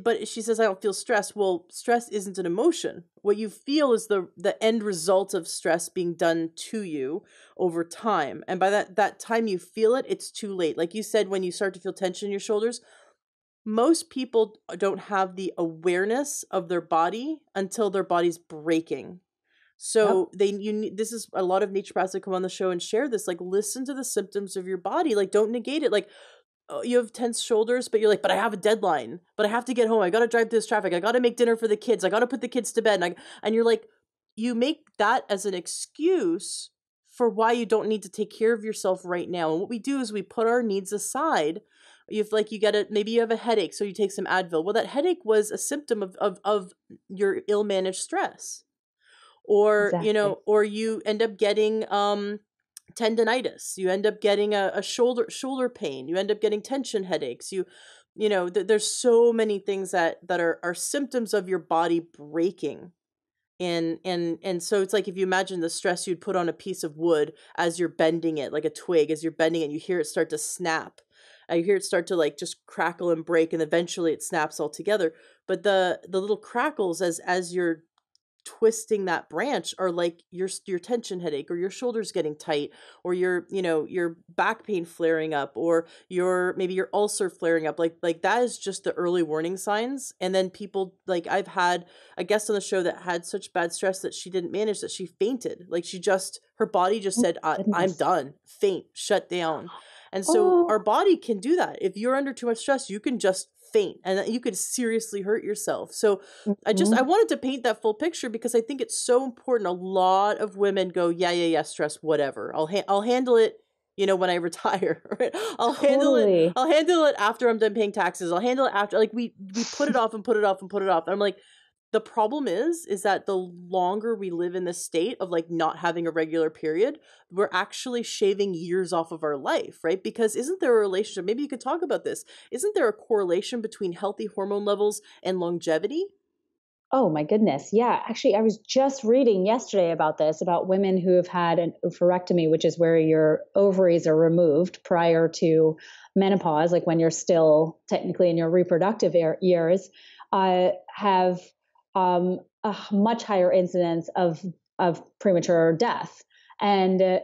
But she says, I don't feel stress. Well, stress isn't an emotion. What you feel is the end result of stress being done to you over time. And by that time you feel it, it's too late. Like you said, when you start to feel tension in your shoulders, most people don't have the awareness of their body until their body's breaking. So this is a lot of naturopaths that come on the show and share this, listen to the symptoms of your body. Don't negate it. You have tense shoulders, but you're but I have a deadline, but I have to get home. I got to drive through this traffic. I got to make dinner for the kids. I got to put the kids to bed. And you're you make that as an excuse for why you don't need to take care of yourself right now. And what we do is we put our needs aside. Maybe you have a headache, so you take some Advil. Well, that headache was a symptom of your ill-managed stress, or, or you end up getting, tendinitis, you end up getting a shoulder pain, you end up getting tension headaches, there's so many things that are symptoms of your body breaking. And so it's like, if you imagine the stress you'd put on a piece of wood as you're bending it, like a twig, as you're bending it, you hear it start to snap. You hear it start to like just crackle and break, and eventually it snaps all together. But the little crackles as you're twisting that branch are like your tension headache, or your shoulders getting tight, or your, you know, your back pain flaring up, or your, maybe your ulcer flaring up. Like that is just the early warning signs. And then people, like, I've had a guest on the show that had such bad stress that she didn't manage, that she fainted. Like her body just said, I'm done, faint, shut down. And so our body can do that. If you're under too much stress, you can just faint, and you could seriously hurt yourself. So I wanted to paint that full picture, because I think it's so important. A lot of women go, yeah, stress, whatever. I'll handle it, you know, when I retire, right? I'll handle it after I'm done paying taxes. I'll handle it after, like, we put it off and put it off and put it off. I'm like, the problem is that the longer we live in this state of like not having a regular period, we're actually shaving years off of our life, right? Because isn't there a relationship? Maybe you could talk about this. Isn't there a correlation between healthy hormone levels and longevity? Oh my goodness. Yeah. Actually, I was just reading yesterday about this, about women who have had an oophorectomy, which is where your ovaries are removed prior to menopause, like when you're still technically in your reproductive years, have a much higher incidence of premature death. And and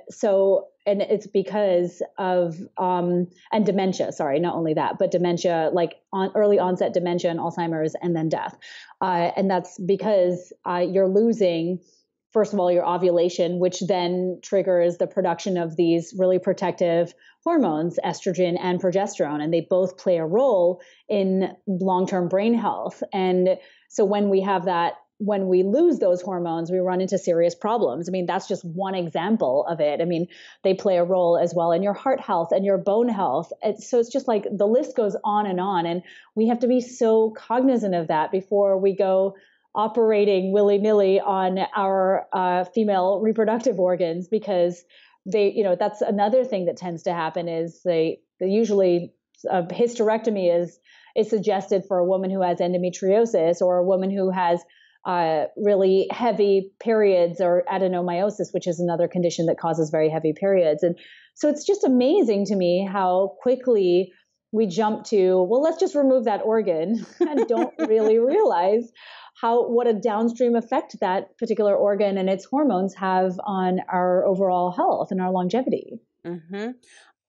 it's because of, and dementia, sorry, not only that, but dementia, like early onset dementia and Alzheimer's, and then death. And that's because you're losing, first of all, your ovulation, which then triggers the production of these really protective hormones, estrogen and progesterone, and they both play a role in long-term brain health. And so when we have that, when we lose those hormones, we run into serious problems. I mean, that's just one example of it. I mean, they play a role as well in your heart health and your bone health. And so it's just like the list goes on. And we have to be so cognizant of that before we go operating willy-nilly on our female reproductive organs, because they, you know, that's another thing that tends to happen is they usually, a hysterectomy is suggested for a woman who has endometriosis, or a woman who has really heavy periods, or adenomyosis, which is another condition that causes very heavy periods. And so it's just amazing to me how quickly we jump to, well, let's just remove that organ, and don't really realize what a downstream effect that particular organ and its hormones have on our overall health and our longevity. Mm-hmm.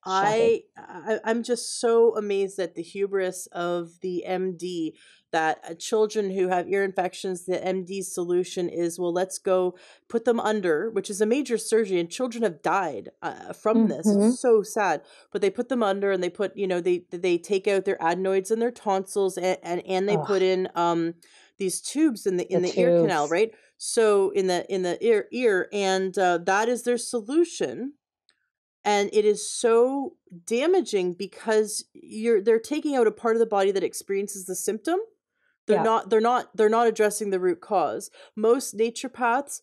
I'm just so amazed at the hubris of the MD, that children who have ear infections, the MD's solution is, well, let's go put them under, which is a major surgery, and children have died from this. It's so sad. But they put them under, and they put, you know, they take out their adenoids and their tonsils, and they put in these tubes in the ear canal, right? So in the ear, and that is their solution. And it is so damaging, because they're taking out a part of the body that experiences the symptom. They're not addressing the root cause. Most naturopaths,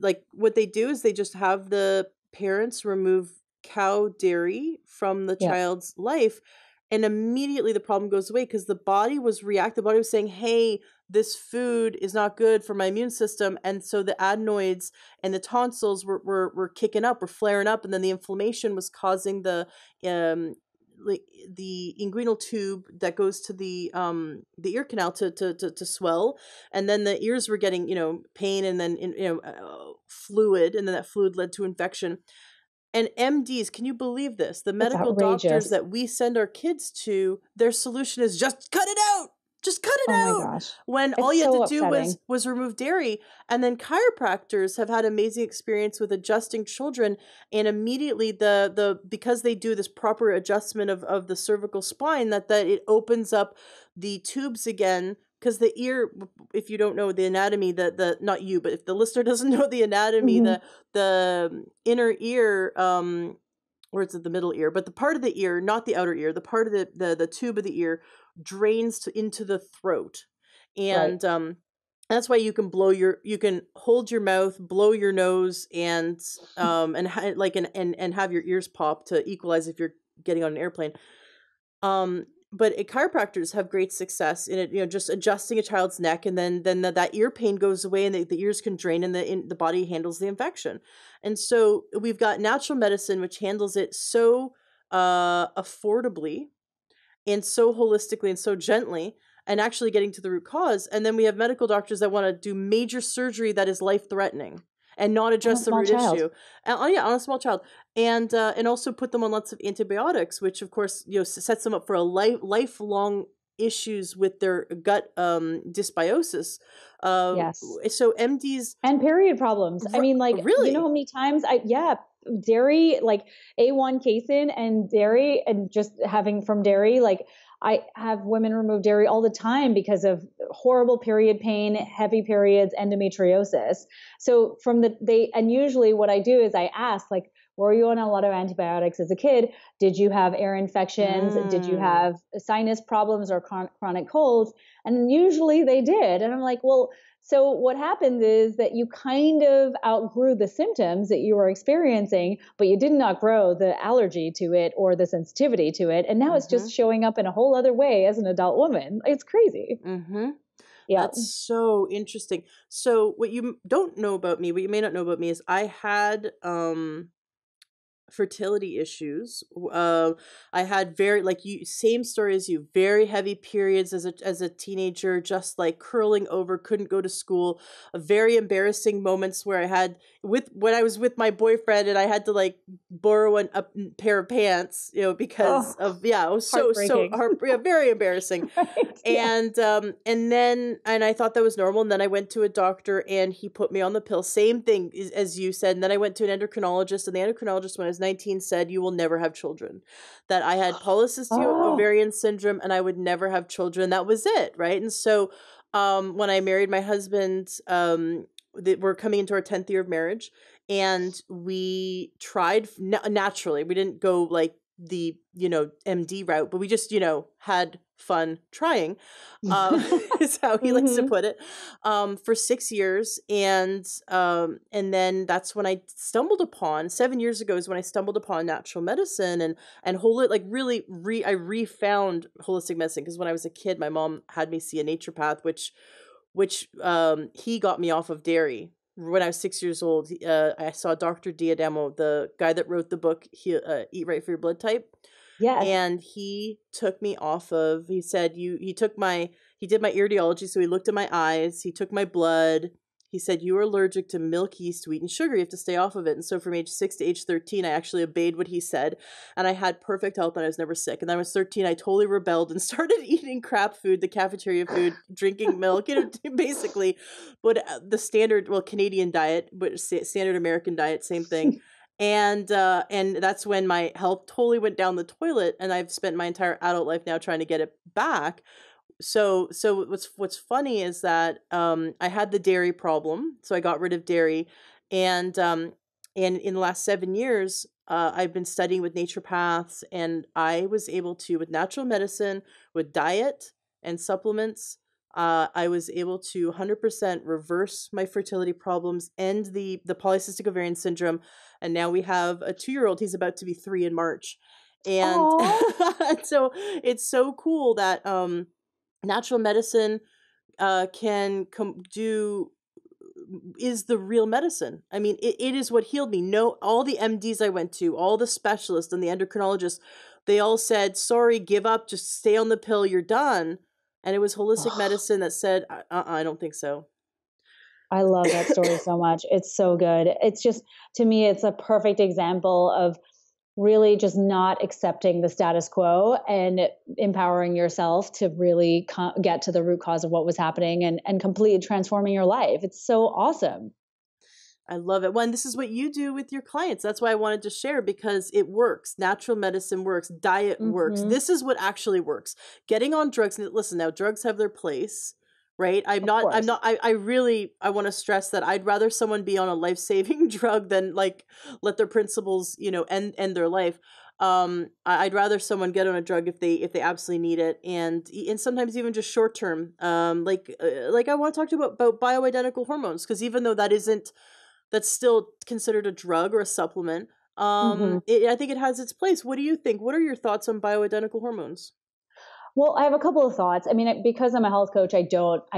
like what they do is they just have the parents remove cow dairy from the child's life, and immediately the problem goes away, because the body was reacting. The body was saying, hey, this food is not good for my immune system. And so the adenoids and the tonsils were kicking up, were flaring up. And then the inflammation was causing the inguinal tube that goes to the ear canal to swell. And then the ears were getting, you know, pain, and then, you know, fluid. And then that fluid led to infection. And MDs, can you believe this? The medical doctors that we send our kids to, their solution is just cut it out. Just cut it out. My gosh. When it's all you had to do was remove dairy. And then chiropractors have had amazing experience with adjusting children, and immediately because they do this proper adjustment of the cervical spine, that it opens up the tubes again. Because the ear, if you don't know the anatomy, not you, but if the listener doesn't know the anatomy, the inner ear, or it's the middle ear, but the part of the ear, not the outer ear, the part of the tube of the ear drains into the throat, and right. That's why you can you can hold your mouth, blow your nose, and have your ears pop to equalize if you're getting on an airplane. But chiropractors have great success in it, you know, just adjusting a child's neck, and then that ear pain goes away, and the ears can drain, and the body handles the infection. And so we've got natural medicine, which handles it so affordably and so holistically and so gently, and actually getting to the root cause. And then we have medical doctors that want to do major surgery that is life-threatening and not address the root issue. Oh yeah, on a small child, and also put them on lots of antibiotics, which of course, you know, sets them up for a lifelong issues with their gut dysbiosis. Yes. So MDs and period problems. I mean, like, really? You know how many times dairy, like A1 casein and dairy, and just having from dairy, like I have women remove dairy all the time because of horrible period pain, heavy periods, endometriosis. So and usually what I do is I ask, like, were you on a lot of antibiotics as a kid? Did you have ear infections? Did you have sinus problems or chronic colds? And usually they did. And I'm like, well, so what happens is that you kind of outgrew the symptoms that you were experiencing, but you did not grow the allergy to it or the sensitivity to it. And now it's just showing up in a whole other way as an adult woman. It's crazy. Mm-hmm. Yeah. That's so interesting. So what you may not know about me is I had, fertility issues. I had same story as you, very heavy periods as a teenager, just like curling over, couldn't go to school, very embarrassing moments where when I was with my boyfriend and I had to like borrow a pair of pants, you know, because it was so very embarrassing. Right, and I thought that was normal. And then I went to a doctor and he put me on the pill, same thing as you said. And then I went to an endocrinologist, and the endocrinologist, when I was 19, said, you will never have children, that I had polycystic ovarian syndrome and I would never have children. That was it. Right. And so, when I married my husband, we're coming into our 10th year of marriage, and we tried naturally. We didn't go like the, you know, MD route, but we just, you know, had fun trying, is how he likes to put it, for 6 years. And then that's when I stumbled upon, 7 years ago is when I stumbled upon natural medicine and I refound holistic medicine. 'Cause when I was a kid, my mom had me see a naturopath, which he got me off of dairy. When I was 6 years old, I saw Dr. D'Adamo, the guy that wrote the book, Eat Right for Your Blood Type. Yes. And he took me off of, he said, he did my iridology. So he looked at my eyes, he took my blood. He said, you are allergic to milk, yeast, wheat, and sugar. You have to stay off of it. And so from age 6 to age 13, I actually obeyed what he said, and I had perfect health, and I was never sick. And then I was 13. I totally rebelled and started eating crap food, the cafeteria food, drinking milk, you know, basically what the standard, Canadian diet, but standard American diet, same thing. And that's when my health totally went down the toilet, and I've spent my entire adult life now trying to get it back. So what's funny is that, I had the dairy problem, so I got rid of dairy, and in the last 7 years, I've been studying with naturopaths, and I was able to, with natural medicine, with diet and supplements, I was able to 100% reverse my fertility problems, end the polycystic ovarian syndrome. And now we have a 2-year-old, he's about to be 3 in March. And so it's so cool that, natural medicine is the real medicine. I mean, it is what healed me. No, all the MDs I went to, all the specialists and the endocrinologists, they all said, sorry, give up, just stay on the pill, you're done. And it was holistic medicine that said, I don't think so. I love that story so much. It's so good. It's just, to me, it's a perfect example of really just not accepting the status quo and empowering yourself to really get to the root cause of what was happening and completely transforming your life. It's so awesome. I love it. Well, and this is what you do with your clients. That's why I wanted to share, because it works. Natural medicine works. Diet works. This is what actually works. Getting on drugs. And listen, now drugs have their place. Right. I want to stress that I'd rather someone be on a life-saving drug than like let their principles, you know, end their life. I'd rather someone get on a drug if they absolutely need it. And sometimes even just short term, like I want to talk to you about bioidentical hormones, because even though that's still considered a drug or a supplement. I think it has its place. What do you think? What are your thoughts on bioidentical hormones? Well, I have a couple of thoughts. I mean, because I'm a health coach, I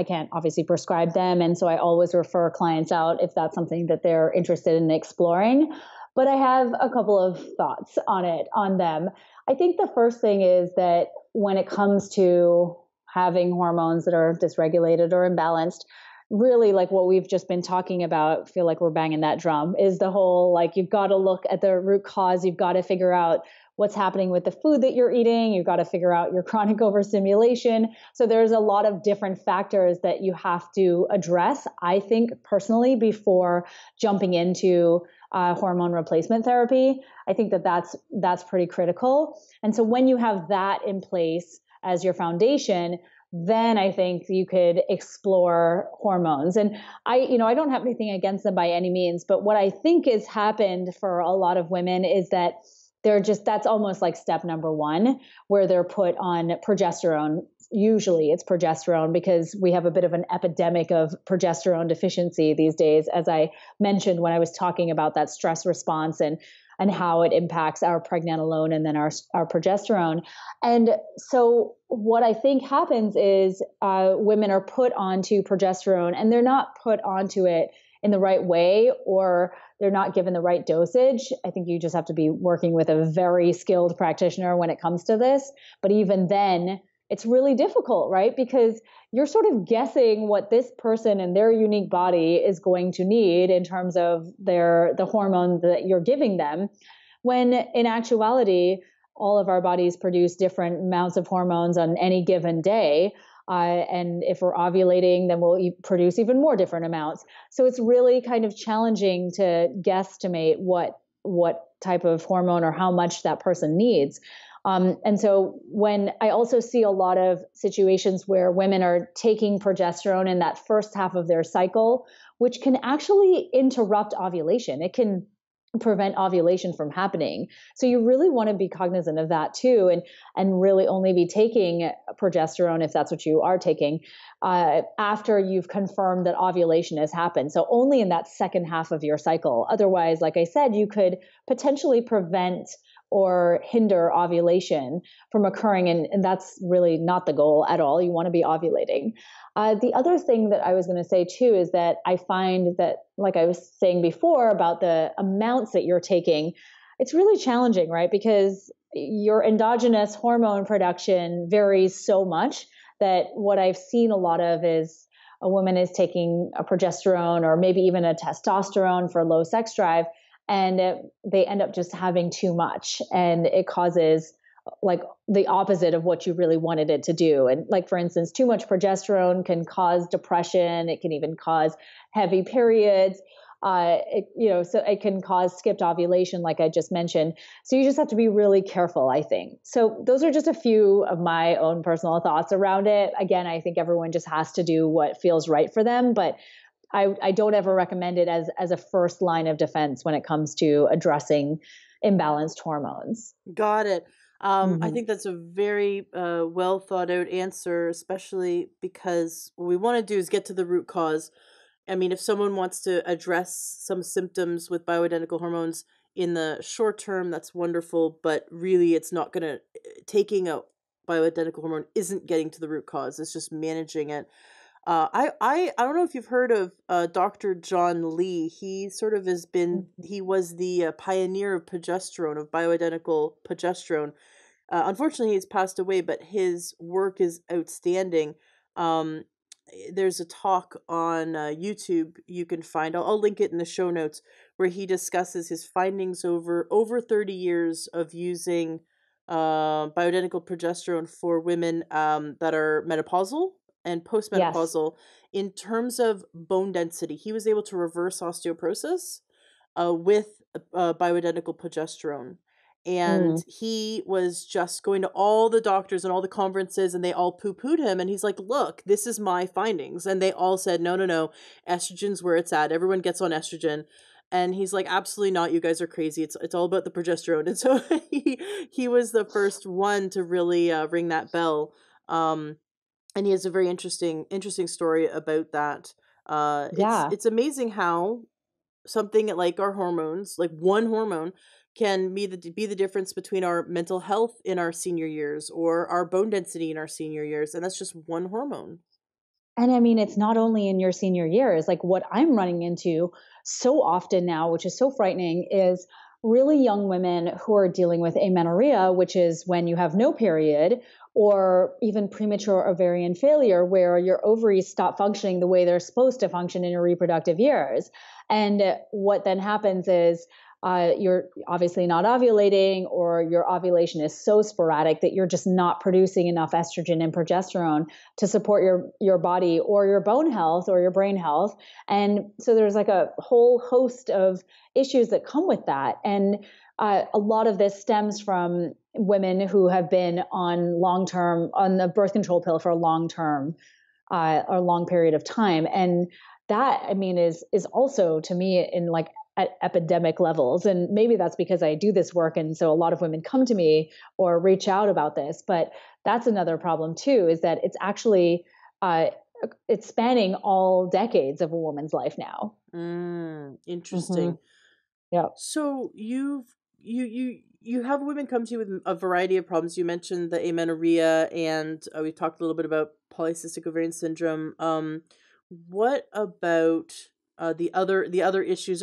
can't obviously prescribe them. And so I always refer clients out if that's something that they're interested in exploring. But I have a couple of thoughts on them. I think the first thing is that when it comes to having hormones that are dysregulated or imbalanced, really like what we've just been talking about, feel like we're banging that drum, is the whole, like, you've got to look at the root cause. You've got to figure out what's happening with the food that you're eating. You've got to figure out your chronic overstimulation. So there's a lot of different factors that you have to address, I think personally, before jumping into hormone replacement therapy. I think that that's pretty critical. And so when you have that in place as your foundation, then I think you could explore hormones. And I don't have anything against them by any means, but what I think has happened for a lot of women is that that's almost like step number one, where they're put on progesterone. Usually it's progesterone, because we have a bit of an epidemic of progesterone deficiency these days, as I mentioned when I was talking about that stress response and how it impacts our pregnenolone and then our progesterone. And so what I think happens is women are put onto progesterone, and they're not put onto it in the right way, or they're not given the right dosage. I think you just have to be working with a very skilled practitioner when it comes to this. But even then, it's really difficult, right? Because you're sort of guessing what this person and their unique body is going to need in terms of the hormone that you're giving them, when in actuality, all of our bodies produce different amounts of hormones on any given day. And if we're ovulating, then we'll produce even more different amounts. So it's really kind of challenging to guesstimate what type of hormone or how much that person needs. And so when I also see a lot of situations where women are taking progesterone in that first half of their cycle, which can actually interrupt ovulation. It can prevent ovulation from happening. So you really want to be cognizant of that too, and really only be taking progesterone, if that's what you are taking, after you've confirmed that ovulation has happened. So only in that second half of your cycle. Otherwise, like I said, you could potentially prevent or hinder ovulation from occurring. And that's really not the goal at all. You want to be ovulating. The other thing that I was going to say too is that I find that, like I was saying before about the amounts that you're taking, it's really challenging, right? Because your endogenous hormone production varies so much that what I've seen a lot of is a woman is taking a progesterone or maybe even a testosterone for low sex drive, and they end up just having too much, and it causes like the opposite of what you really wanted it to do. And like, for instance, too much progesterone can cause depression. It can even cause heavy periods. So it can cause skipped ovulation, like I just mentioned. So you just have to be really careful, I think. So those are just a few of my own personal thoughts around it. Again, I think everyone just has to do what feels right for them, but I don't ever recommend it as a first line of defense when it comes to addressing imbalanced hormones. Got it. I think that's a very well thought out answer, especially because what we want to do is get to the root cause. I mean, if someone wants to address some symptoms with bioidentical hormones in the short term, that's wonderful. But really, it's not going to, taking a bioidentical hormone isn't getting to the root cause. It's just managing it. I don't know if you've heard of Dr. John Lee. He sort of has been, he was the pioneer of progesterone, of bioidentical progesterone. Unfortunately, he's passed away, but his work is outstanding. There's a talk on YouTube you can find, I'll link it in the show notes, where he discusses his findings over 30 years of using bioidentical progesterone for women that are menopausal and postmenopausal. Yes. In terms of bone density, he was able to reverse osteoporosis with bioidentical progesterone. And he was just going to all the doctors and all the conferences, and they all poo-pooed him. And he's like, look, this is my findings. And they all said, no, estrogen's where it's at. Everyone gets on estrogen. And he's like, absolutely not. You guys are crazy. It's all about the progesterone. And so he was the first one to really ring that bell. And he has a very interesting story about that. It's amazing how something like our hormones, like one hormone, can be the difference between our mental health in our senior years or our bone density in our senior years. And that's just one hormone. And I mean, it's not only in your senior years, like what I'm running into so often now, which is so frightening, is really young women who are dealing with amenorrhea, which is when you have no period, or even premature ovarian failure, where your ovaries stop functioning the way they're supposed to function in your reproductive years. And what then happens is you're obviously not ovulating, or your ovulation is so sporadic that you're just not producing enough estrogen and progesterone to support your body or your bone health or your brain health. And so there's like a whole host of issues that come with that. And a lot of this stems from women who have been on the birth control pill for a long period of time. And that, I mean, is also to me in like at epidemic levels. And maybe that's because I do this work. And so a lot of women come to me or reach out about this, but that's another problem too, is that it's actually, it's spanning all decades of a woman's life now. Interesting. Mm-hmm. Yeah. So you have women come to you with a variety of problems. You mentioned the amenorrhea, and we talked a little bit about polycystic ovarian syndrome. What about the other issues?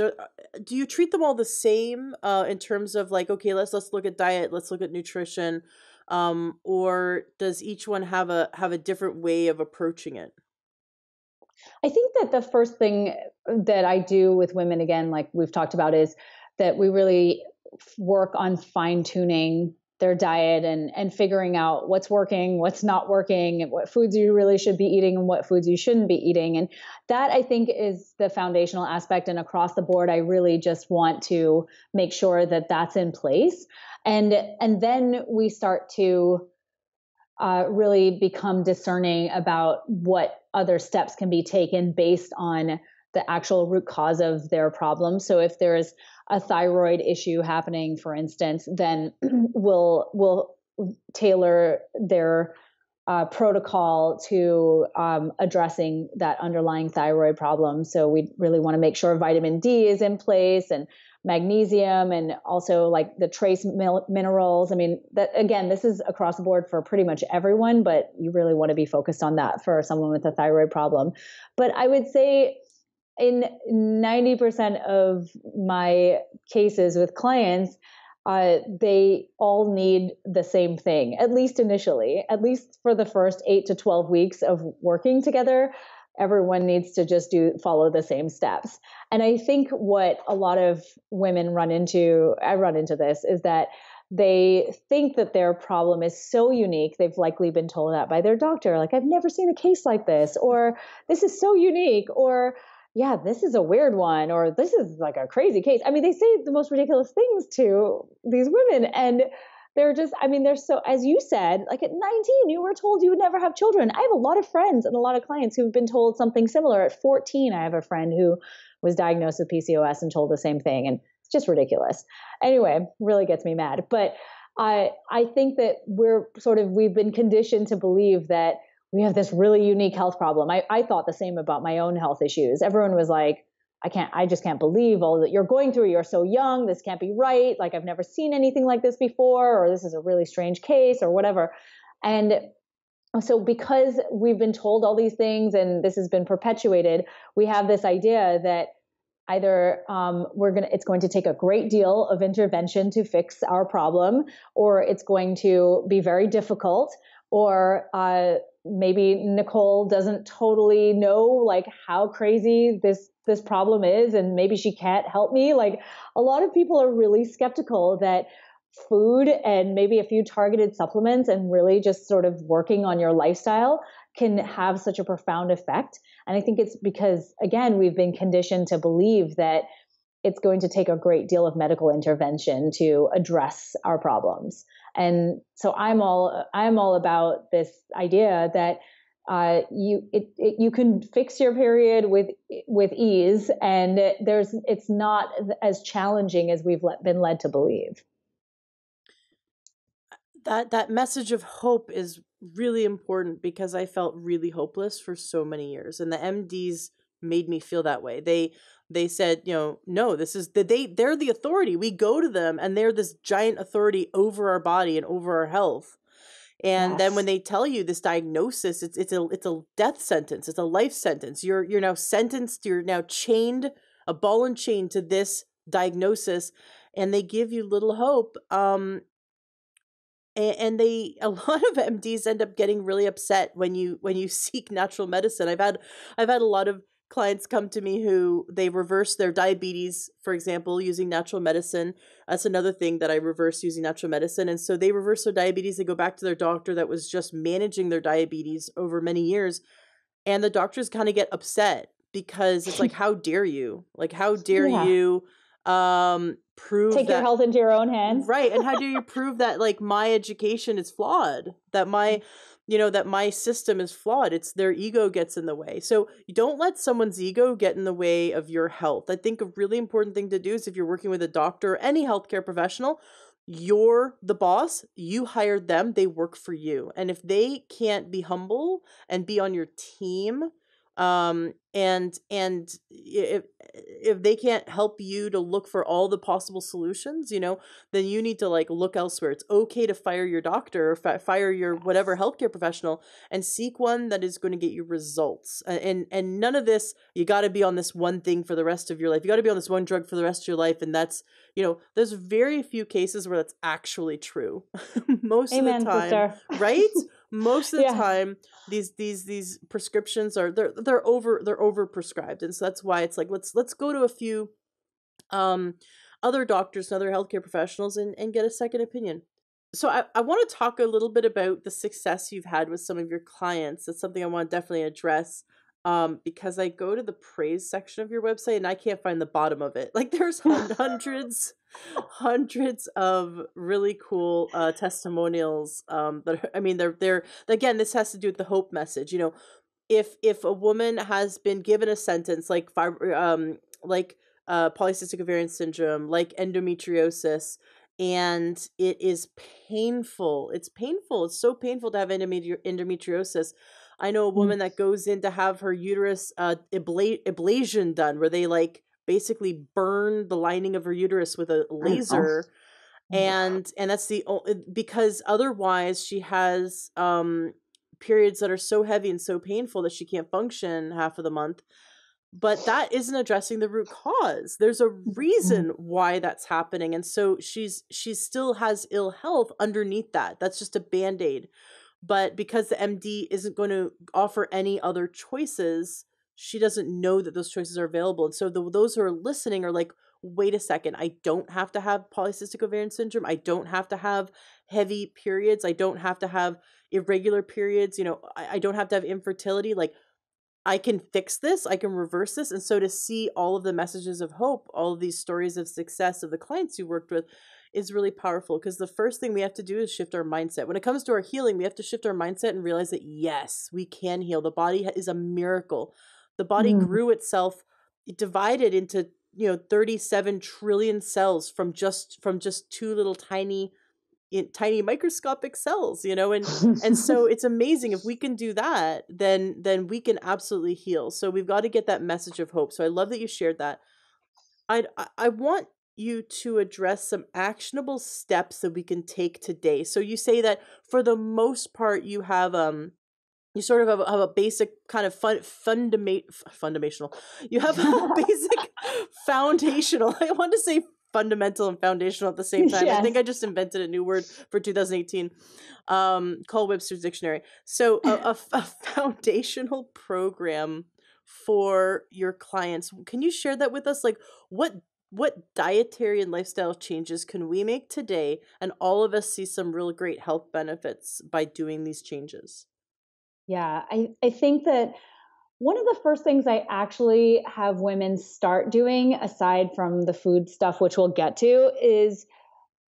Do you treat them all the same in terms of like, okay, let's look at diet, let's look at nutrition, or does each one have a different way of approaching it? I think that the first thing that I do with women, again, like we've talked about, is that we really work on fine-tuning their diet and figuring out what's working, what's not working, and what foods you really should be eating and what foods you shouldn't be eating. And that, I think, is the foundational aspect. And across the board, I really just want to make sure that that's in place. And then we start to really become discerning about what other steps can be taken based on the actual root cause of their problem. So if there is a thyroid issue happening, for instance, then we'll tailor their protocol to addressing that underlying thyroid problem. So we really want to make sure vitamin D is in place, and magnesium, and also like the trace minerals. I mean, that, again, this is across the board for pretty much everyone, but you really want to be focused on that for someone with a thyroid problem. But I would say, in 90% of my cases with clients, they all need the same thing, at least initially, at least for the first 8 to 12 weeks of working together. Everyone needs to just follow the same steps. And I think what a lot of women run into this, is that they think that their problem is so unique. They've likely been told that by their doctor, like, I've never seen a case like this, or this is so unique, or yeah, this is a weird one, or this is like a crazy case. I mean, they say the most ridiculous things to these women, and they're just, I mean, they're so, as you said, like at 19, you were told you would never have children. I have a lot of friends and a lot of clients who've been told something similar. At 14, I have a friend who was diagnosed with PCOS and told the same thing, and it's just ridiculous. Anyway, really gets me mad. But I think that we've been conditioned to believe that we have this really unique health problem. I thought the same about my own health issues. Everyone was like, I just can't believe all that you're going through. You're so young. This can't be right. Like, I've never seen anything like this before, or this is a really strange case, or whatever. And so because we've been told all these things and this has been perpetuated, we have this idea that either it's going to take a great deal of intervention to fix our problem, or it's going to be very difficult, or maybe Nicole doesn't totally know like how crazy this problem is, and maybe she can't help me. Like, a lot of people are really skeptical that food and maybe a few targeted supplements and really just sort of working on your lifestyle can have such a profound effect. And I think it's because, again, we've been conditioned to believe that it's going to take a great deal of medical intervention to address our problems. And so I'm all about this idea that you can fix your period with ease, and it's not as challenging as we've been led to believe. That message of hope is really important, because I felt really hopeless for so many years, and the MDs made me feel that way. They they said, you know, no, this is the, they're the authority. We go to them and they're this giant authority over our body and over our health. And then when they tell you this diagnosis, it's a death sentence. It's a life sentence. You're now sentenced. You're now chained, a ball and chain to this diagnosis, and they give you little hope. And they, a lot of MDs end up getting really upset when you seek natural medicine. I've had a lot of clients come to me who they reverse their diabetes, for example, using natural medicine. That's another thing that I reverse using natural medicine. And so they reverse their diabetes. They go back to their doctor that was just managing their diabetes over many years. And the doctors kind of get upset because it's like, how dare you? Like, how dare you prove take your health into your own hands. Right. And how do you prove that like my education is flawed, that my, you know, that my system is flawed? It's their ego gets in the way. So you don't let someone's ego get in the way of your health. I think a really important thing to do is if you're working with a doctor or any healthcare professional, you're the boss, you hired them, they work for you. And if they can't be humble and be on your team, and if they can't help you to look for all the possible solutions, you know, then you need to like look elsewhere. It's okay to fire your doctor or fire your whatever healthcare professional and seek one that is going to get you results. And none of this, you got to be on this one thing for the rest of your life. You got to be on this one drug for the rest of your life. And that's, you know, there's very few cases where that's actually true. Most of the time, right? Most of the time, these prescriptions are they're over prescribed, and so that's why it's like let's go to a few other doctors and other healthcare professionals and get a second opinion. So I want to talk a little bit about the success you've had with some of your clients. That's something I want to definitely address. Because I go to the praise section of your website and I can't find the bottom of it. Like there's hundreds of really cool testimonials. They're again, this has to do with the hope message. You know, if a woman has been given a sentence like polycystic ovarian syndrome, like endometriosis, and it is painful. It's painful. It's so painful to have endometriosis. I know a woman that goes in to have her uterus ablation done, where they like basically burn the lining of her uterus with a laser. And that's the only, because otherwise she has periods that are so heavy and so painful that she can't function half of the month. But that isn't addressing the root cause. There's a reason why that's happening. And so she still has ill health underneath that. That's just a Band-Aid. But because the MD isn't going to offer any other choices, she doesn't know that those choices are available. And so those who are listening are like, wait a second, I don't have to have polycystic ovarian syndrome. I don't have to have heavy periods. I don't have to have irregular periods. You know, I don't have to have infertility. Like I can fix this. I can reverse this. And so to see all of the messages of hope, all of these stories of success of the clients you worked with, is really powerful, because the first thing we have to do is shift our mindset. When it comes to our healing, we have to shift our mindset and realize that, yes, we can heal. The body is a miracle. The body grew itself, it divided into, you know, 37 trillion cells from just two little tiny microscopic cells, you know, and so it's amazing. If we can do that, then we can absolutely heal. So we've got to get that message of hope. So I love that you shared that. I want you to address some actionable steps that we can take today. So you say that for the most part, you have, you sort of have a basic kind of fundamental, you have a basic foundational, I want to say fundamental and foundational at the same time. Yes. I think I just invented a new word for 2018, call Webster's dictionary. So a foundational program for your clients. Can you share that with us? Like what dietary and lifestyle changes can we make today? And all of us see some real great health benefits by doing these changes. Yeah, I think that one of the first things I actually have women start doing, aside from the food stuff, which we'll get to, is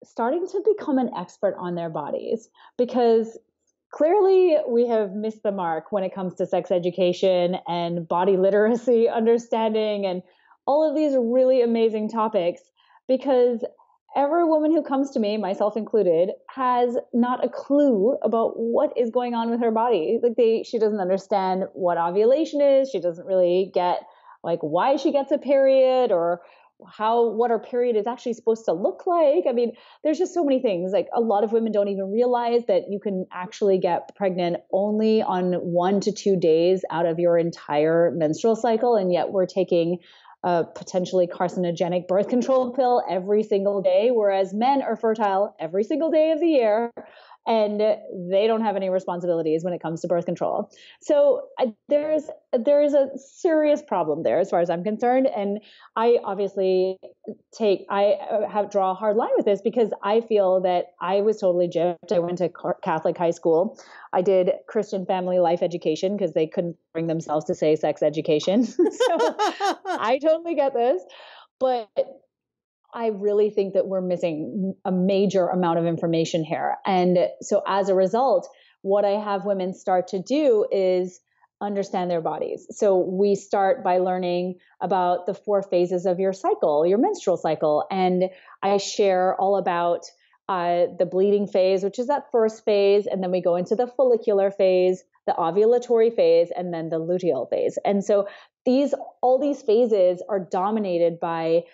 starting to become an expert on their bodies, because clearly we have missed the mark when it comes to sex education and body literacy, understanding, and all of these really amazing topics, because every woman who comes to me, myself included, has not a clue about what is going on with her body. Like she doesn't understand what ovulation is. She doesn't really get like why she gets a period or what her period is actually supposed to look like. I mean, there's just so many things. Like a lot of women don't even realize that you can actually get pregnant only on 1 to 2 days out of your entire menstrual cycle. And yet we're taking a potentially carcinogenic birth control pill every single day, whereas men are fertile every single day of the year. And they don't have any responsibilities when it comes to birth control. So there is a serious problem there as far as I'm concerned. And I obviously draw a hard line with this because I feel that I was totally gypped. I went to Catholic high school. I did Christian family life education because they couldn't bring themselves to say sex education. So I totally get this. But I really think that we're missing a major amount of information here. And so as a result, what I have women start to do is understand their bodies. So we start by learning about the 4 phases of your cycle, your menstrual cycle. And I share all about the bleeding phase, which is that first phase. And then we go into the follicular phase, the ovulatory phase, and then the luteal phase. And so all these phases are dominated by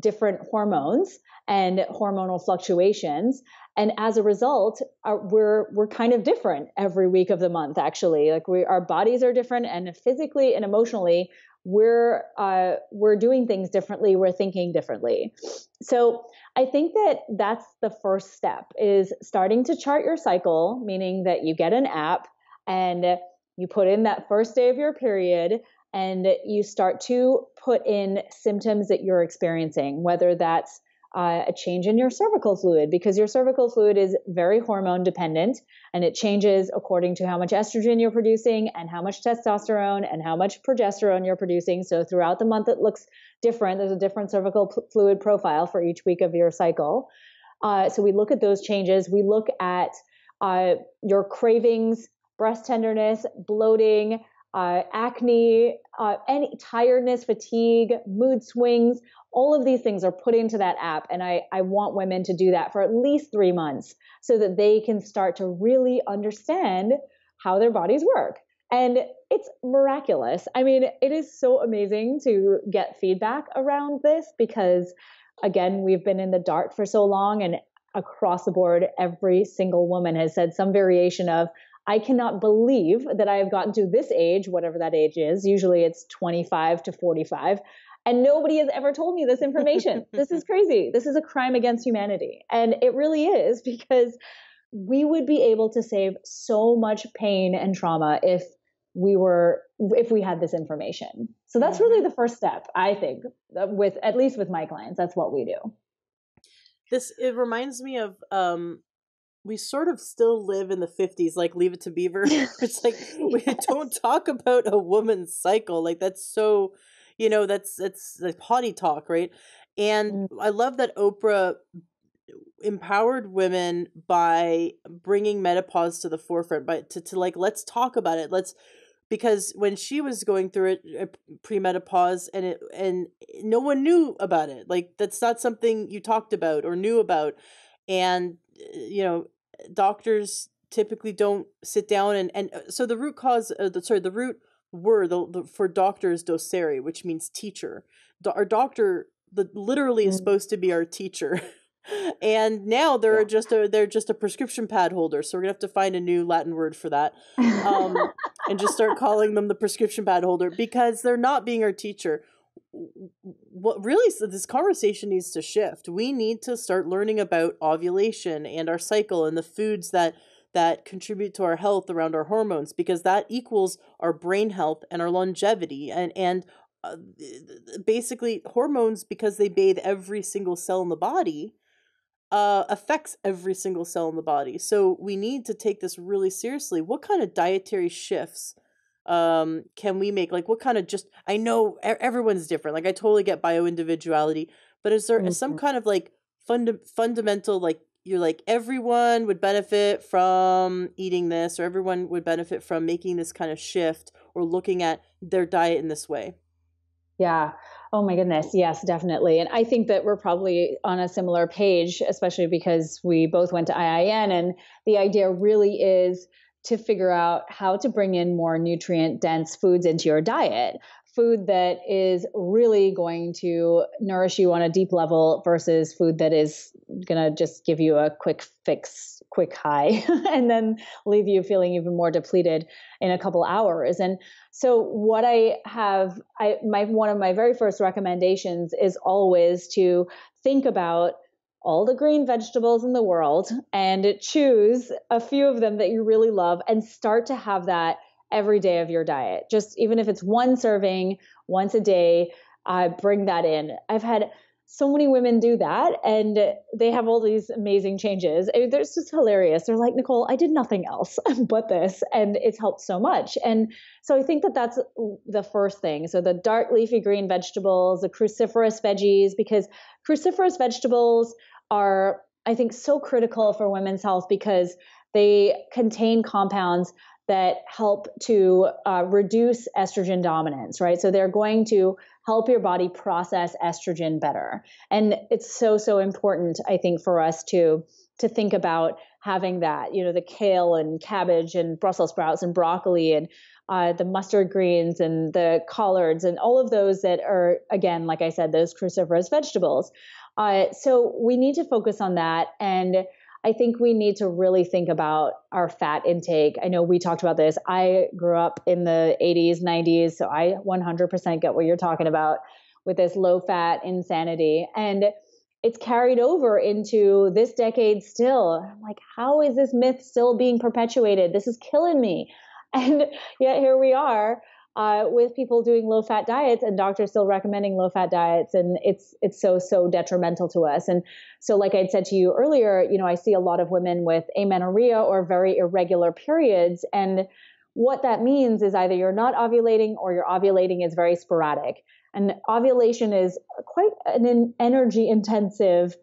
different hormones and hormonal fluctuations. And as a result, we're kind of different every week of the month, actually. Like our bodies are different, and physically and emotionally, we're doing things differently. We're thinking differently. So I think that that's the first step, is starting to chart your cycle, meaning that you get an app and you put in that first day of your period, and you start to put in symptoms that you're experiencing, whether that's a change in your cervical fluid, because your cervical fluid is very hormone dependent, and it changes according to how much estrogen you're producing and how much testosterone and how much progesterone you're producing. So throughout the month, it looks different. There's a different cervical fluid profile for each week of your cycle. So we look at those changes. We look at your cravings, breast tenderness, bloating, acne, any tiredness, fatigue, mood swings. All of these things are put into that app. And I want women to do that for at least 3 months so that they can start to really understand how their bodies work. And it's miraculous. I mean, it is so amazing to get feedback around this because, again, we've been in the dark for so long, and across the board, every single woman has said some variation of, I cannot believe that I have gotten to this age, whatever that age is. Usually it's 25 to 45. And nobody has ever told me this information. This is crazy. This is a crime against humanity. And it really is, because we would be able to save so much pain and trauma if we had this information. So that's really the first step, I think, at least with my clients. That's what we do. It reminds me of, we sort of still live in the 50s, like Leave It to Beaver. It's like, we don't talk about a woman's cycle. Like that's so, that's like potty talk. Right. And I love that Oprah empowered women by bringing menopause to the forefront, but to like, let's talk about it. Because when she was going through it, premenopause, and no one knew about it. Like that's not something you talked about or knew about. And, doctors typically don't sit down and so the root cause, the root word for doctor is docere, which means teacher. Our doctor literally is supposed to be our teacher. And now they're just a prescription pad holder. So we're gonna have to find a new Latin word for that, and just start calling them the prescription pad holder, because they're not being our teacher. What really, so this conversation needs to shift. We need to start learning about ovulation and our cycle and the foods that contribute to our health around our hormones, because that equals our brain health and our longevity and basically hormones, because they bathe every single cell in the body, affects every single cell in the body. So we need to take this really seriously. What kind of dietary shifts can we make? Like what kind of I know everyone's different. Like I totally get bio-individuality, but is there some kind of like fundamental, like you're like, everyone would benefit from eating this, or everyone would benefit from making this kind of shift or looking at their diet in this way? Yeah. Oh my goodness. Yes, definitely. And I think that we're probably on a similar page, especially because we both went to IIN, and the idea really is to figure out how to bring in more nutrient dense foods into your diet. food that is really going to nourish you on a deep level versus food that is going to just give you a quick fix, quick high, and then leave you feeling even more depleted in a couple hours. And so what I have, one of my very first recommendations is always to think about all the green vegetables in the world and choose a few of them that you really love and start to have that every day of your diet. Just even if it's one serving once a day, bring that in. I've had so many women do that and they have all these amazing changes. They're just hilarious. They're like, Nicole, I did nothing else but this, and it's helped so much. And so I think that that's the first thing. So the dark leafy green vegetables, the cruciferous veggies, because cruciferous vegetables are, I think, so critical for women's health because they contain compounds that help to reduce estrogen dominance, right? So they're going to help your body process estrogen better. And it's so, so important, I think, for us to think about having that, you know, the kale and cabbage and Brussels sprouts and broccoli and the mustard greens and the collards and all of those that are, again, like I said, those cruciferous vegetables. So we need to focus on that. And I think we need to really think about our fat intake. I know we talked about this. I grew up in the 80s, 90s, so I 100% get what you're talking about with this low-fat insanity. And it's carried over into this decade still. I'm like, how is this myth still being perpetuated? This is killing me. And yet here we are with people doing low-fat diets and doctors still recommending low-fat diets. And it's so, so detrimental to us. And so like I'd said to you earlier, you know, I see a lot of women with amenorrhea or very irregular periods. And what that means is either you're not ovulating or you're ovulating is very sporadic. And ovulation is quite an energy-intensive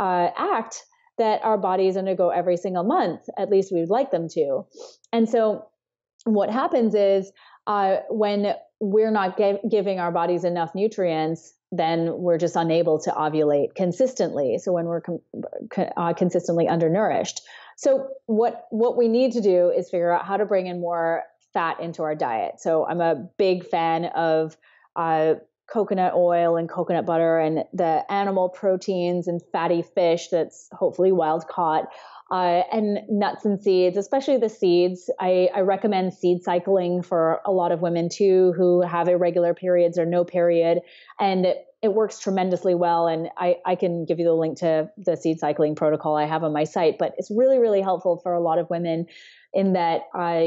act that our bodies undergo every single month, at least we would like them to. And so what happens is when we're not giving our bodies enough nutrients, then we're just unable to ovulate consistently. So when we're consistently undernourished. So what we need to do is figure out how to bring in more fat into our diet. So I'm a big fan of coconut oil and coconut butter and the animal proteins and fatty fish that's hopefully wild caught, and nuts and seeds, especially the seeds. I recommend seed cycling for a lot of women too, who have irregular periods or no period. And it works tremendously well. And I can give you the link to the seed cycling protocol I have on my site, but it's really, really helpful for a lot of women in that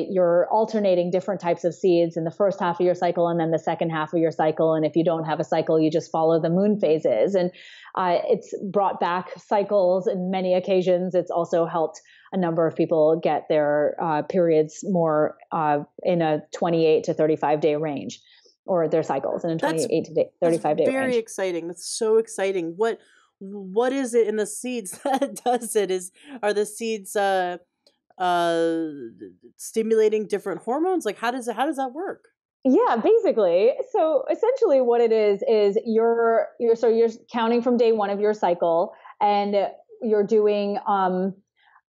you're alternating different types of seeds in the first half of your cycle and then the second half of your cycle. And if you don't have a cycle, you just follow the moon phases. And it's brought back cycles in many occasions. It's also helped a number of people get their periods more in a 28 to 35 day range, or their cycles in a 28 to 35 day range. That's very exciting. That's so exciting. What is it in the seeds that does it? Are the seeds stimulating different hormones? Like how does that work? Yeah, basically. So essentially what it is you're counting from day one of your cycle, and you're doing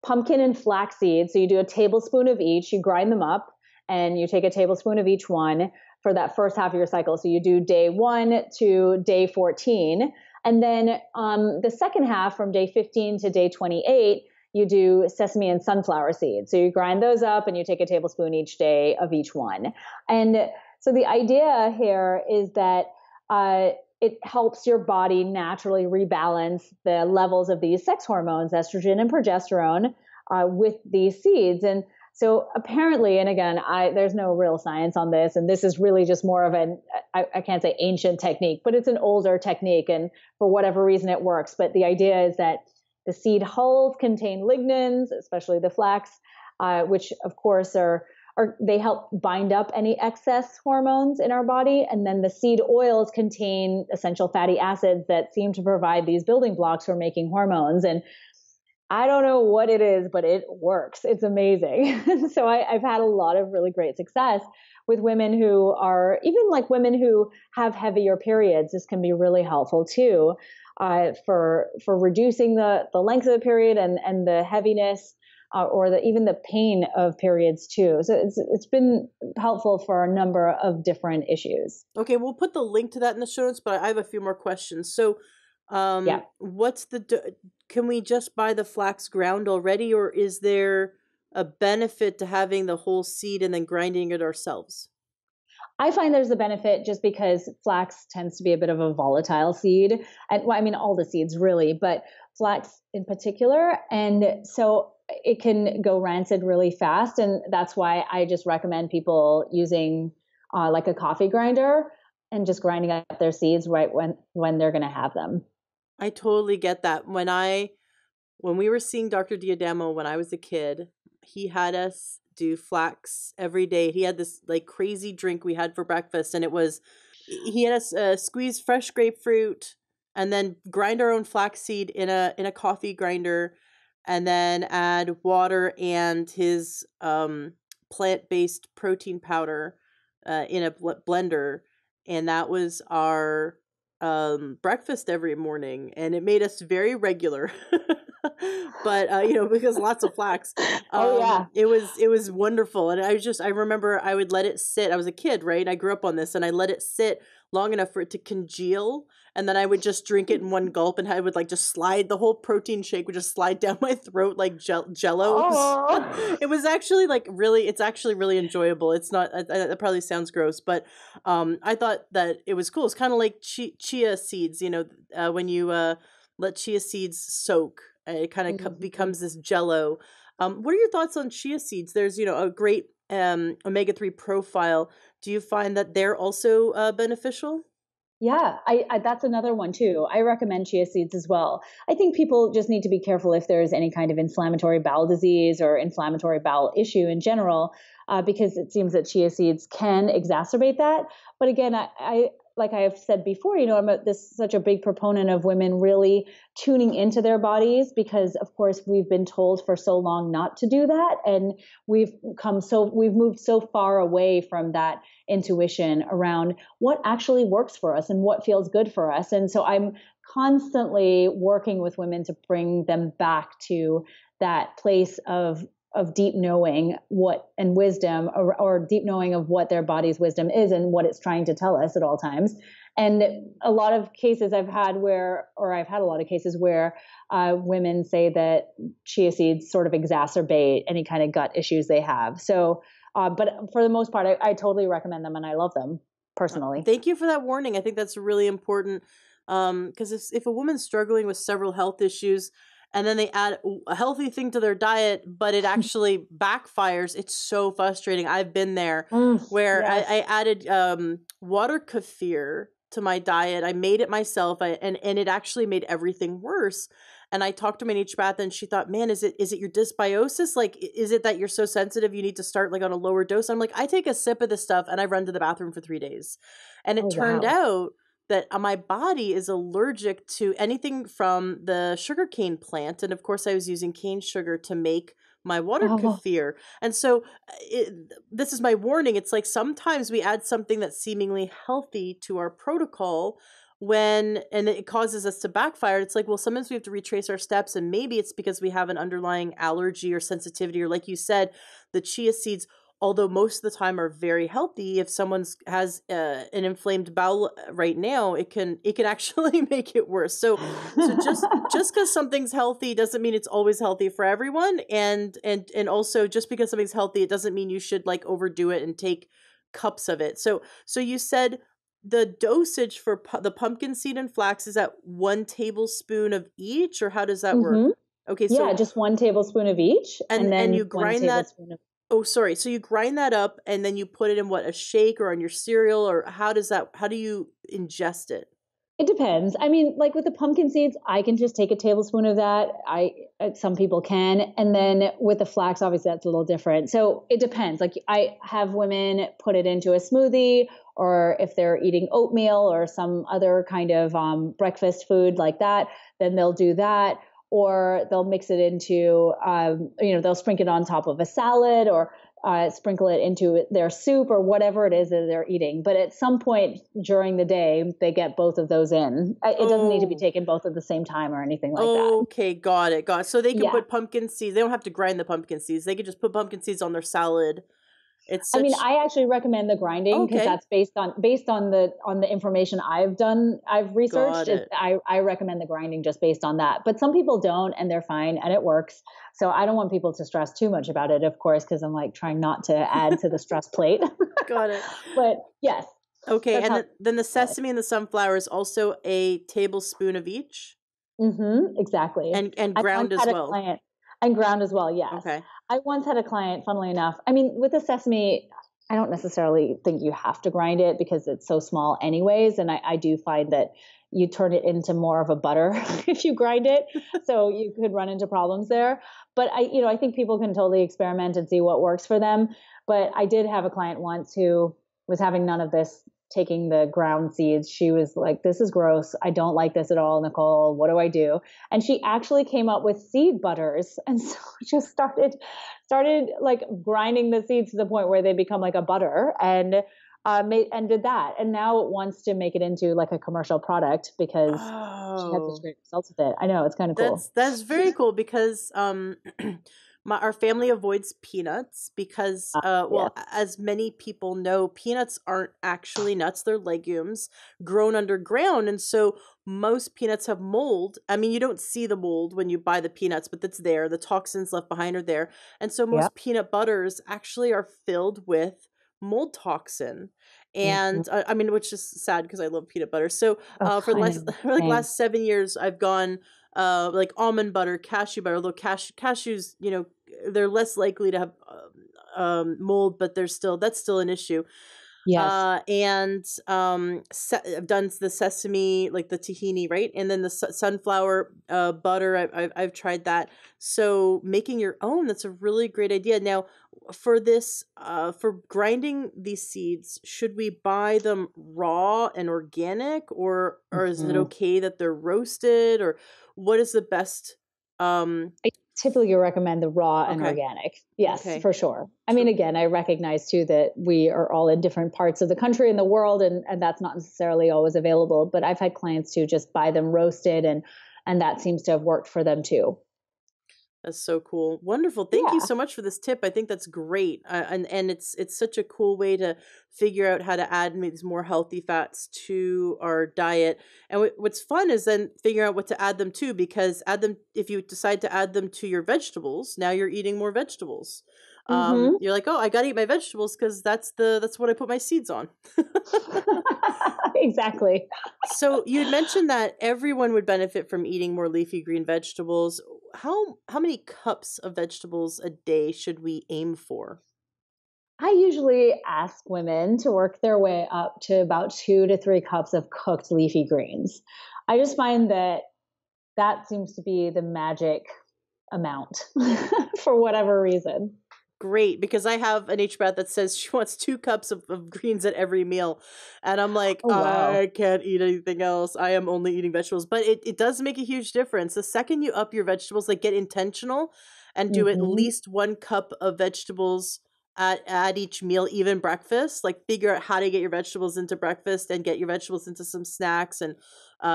pumpkin and flaxseed. So you do a tablespoon of each, you grind them up and you take a tablespoon of each one for that first half of your cycle. So you do day 1 to day 14. And then the second half from day 15 to day 28, you do sesame and sunflower seeds. So you grind those up and you take a tablespoon each day of each one. And so the idea here is that it helps your body naturally rebalance the levels of these sex hormones, estrogen and progesterone, with these seeds. And so apparently, and again, there's no real science on this, and this is really just more of an, I can't say ancient technique, but it's an older technique, and for whatever reason it works. But the idea is that the seed hulls contain lignans, especially the flax, which of course they help bind up any excess hormones in our body. And then the seed oils contain essential fatty acids that seem to provide these building blocks for making hormones. And I don't know what it is, but it works. It's amazing. So I've had a lot of really great success with women who are, even like women who have heavier periods. This can be really helpful too. For reducing the length of the period and the heaviness, or even the pain of periods too. So it's been helpful for a number of different issues. Okay, we'll put the link to that in the show notes, but I have a few more questions. So what's the, can we just buy the flax ground already, or is there a benefit to having the whole seed and then grinding it ourselves? I find there's a benefit just because flax tends to be a bit of a volatile seed. And well, I mean, all the seeds really, but flax in particular. And so it can go rancid really fast. And that's why I just recommend people using like a coffee grinder and just grinding up their seeds right when they're going to have them. I totally get that. When we were seeing Dr. D'Adamo when I was a kid, he had us do flax every day. He had this like crazy drink we had for breakfast, and he had us squeeze fresh grapefruit and then grind our own flaxseed in a coffee grinder, and then add water and his plant-based protein powder in a blender, and that was our breakfast every morning, and it made us very regular. But, because lots of flax, it was wonderful. And I remember I would let it sit. I was a kid, right? I grew up on this, and I let it sit long enough for it to congeal. And then I would just drink it in one gulp, and I would just slide, the whole protein shake would just slide down my throat like Jell-O. Oh. It was actually it's actually really enjoyable. It's not, that probably sounds gross, but I thought that it was cool. It's kind of like chia seeds, when you let chia seeds soak. It kind of becomes this Jell-O. What are your thoughts on chia seeds? There's, a great omega-3 profile. Do you find that they're also beneficial? Yeah, that's another one too. I recommend chia seeds as well. I think people just need to be careful if there's any kind of inflammatory bowel disease or inflammatory bowel issue in general, because it seems that chia seeds can exacerbate that. But again, like I have said before, such a big proponent of women really tuning into their bodies, because of course we've been told for so long not to do that. And we've moved so far away from that intuition around what actually works for us and what feels good for us. And so I'm constantly working with women to bring them back to that place of deep knowing wisdom, or deep knowing of what their body's wisdom is and what it's trying to tell us at all times. And I've had a lot of cases where women say that chia seeds sort of exacerbate any kind of gut issues they have. So, but for the most part, I totally recommend them, and I love them personally. Thank you for that warning. I think that's really important, because if a woman's struggling with several health issues, and then they add a healthy thing to their diet, but it actually backfires, it's so frustrating. I've been there where I added water kefir to my diet. I made it myself, and it actually made everything worse. And I talked to my naturopath, and she thought, man, is it your dysbiosis? Like, is it that you're so sensitive you need to start on a lower dose? I'm like, I take a sip of this stuff, and I run to the bathroom for 3 days. And it turned out that my body is allergic to anything from the sugarcane plant. And of course I was using cane sugar to make my water kefir. And so this is my warning. It's like, sometimes we add something that's seemingly healthy to our protocol and it causes us to backfire. It's like, well, sometimes we have to retrace our steps, and maybe it's because we have an underlying allergy or sensitivity, or like you said, the chia seeds, although most of the time are very healthy. If someone has an inflamed bowel right now, it can actually make it worse. So just because something's healthy doesn't mean it's always healthy for everyone. And also, just because something's healthy, it doesn't mean you should overdo it and take cups of it. So you said the dosage for the pumpkin seed and flax is at 1 tablespoon of each, or how does that work? Okay. So just 1 tablespoon of each. And then you grind that. Oh, sorry. So you grind that up, and then you put it in a shake or on your cereal, or how do you ingest it? It depends. I mean, like with the pumpkin seeds, I can just take a tablespoon of that. Some people can. And then with the flax, obviously that's a little different. So it depends. Like, I have women put it into a smoothie, or if they're eating oatmeal or some other kind of breakfast food like that, then they'll do that. Or they'll mix it into, they'll sprinkle it on top of a salad, or sprinkle it into their soup or whatever it is that they're eating. But at some point during the day, they get both of those in. It doesn't need to be taken both at the same time or anything like that. Okay, got it. So they can put pumpkin seeds. They don't have to grind the pumpkin seeds. They can just put pumpkin seeds on their salad. I mean, I actually recommend the grinding because that's based on the information I've researched. I recommend the grinding just based on that. But some people don't, and they're fine, and it works. So I don't want people to stress too much about it, of course, because I'm like trying not to add to the stress plate. Got it. But yes. Okay, and then the sesame and the sunflower is also a tablespoon of each. Mm-hmm. Exactly. And ground as well. And ground as well, yes. Okay. I once had a client, funnily enough, I mean, with the sesame, I don't necessarily think you have to grind it because it's so small anyways. And I do find that you turn it into more of a butter if you grind it. So you could run into problems there. But I think people can totally experiment and see what works for them. But I did have a client once who was having none of this, taking the ground seeds. She was like, this is gross. I don't like this at all, Nicole. What do I do? And she actually came up with seed butters. And so just started like grinding the seeds to the point where they become like a butter and did that. And now it wants to make it into like a commercial product because she had such great results with it. I know, it's kind of cool. That's very cool because our family avoids peanuts because, as many people know, peanuts aren't actually nuts. They're legumes grown underground. And so most peanuts have mold. I mean, you don't see the mold when you buy the peanuts, but it's there. The toxins left behind are there. And so most peanut butters actually are filled with mold toxin. And I mean, which is sad because I love peanut butter. So for the last 7 years, I've gone like almond butter, cashew butter, although cashews, they're less likely to have mold, but that's still an issue. Yes. I've done the sesame, like the tahini, right? And then the sunflower butter, I've tried that. So making your own, that's a really great idea. Now for this, for grinding these seeds, should we buy them raw and organic or is it okay that they're roasted or what is the best, typically recommend the raw and organic. Yes, for sure. I mean, again, I recognize too that we are all in different parts of the country and the world and that's not necessarily always available, but I've had clients who just buy them roasted and that seems to have worked for them too. That's so cool. Wonderful. Thank you so much for this tip. I think that's great. And it's such a cool way to figure out how to add maybe more healthy fats to our diet. And what's fun is then figuring out what to add them to, because if you decide to add them to your vegetables, now you're eating more vegetables. You're like, I got to eat my vegetables because that's what I put my seeds on. Exactly. So you had mentioned that everyone would benefit from eating more leafy green vegetables. How many cups of vegetables a day should we aim for? I usually ask women to work their way up to about 2 to 3 cups of cooked leafy greens. I just find that seems to be the magic amount for whatever reason. Great, because I have an HBAT that says she wants 2 cups of greens at every meal. And I'm like, I can't eat anything else. I am only eating vegetables. But it does make a huge difference. The second you up your vegetables, like get intentional and do at least 1 cup of vegetables at each meal, even breakfast. Like figure out how to get your vegetables into breakfast and get your vegetables into some snacks. And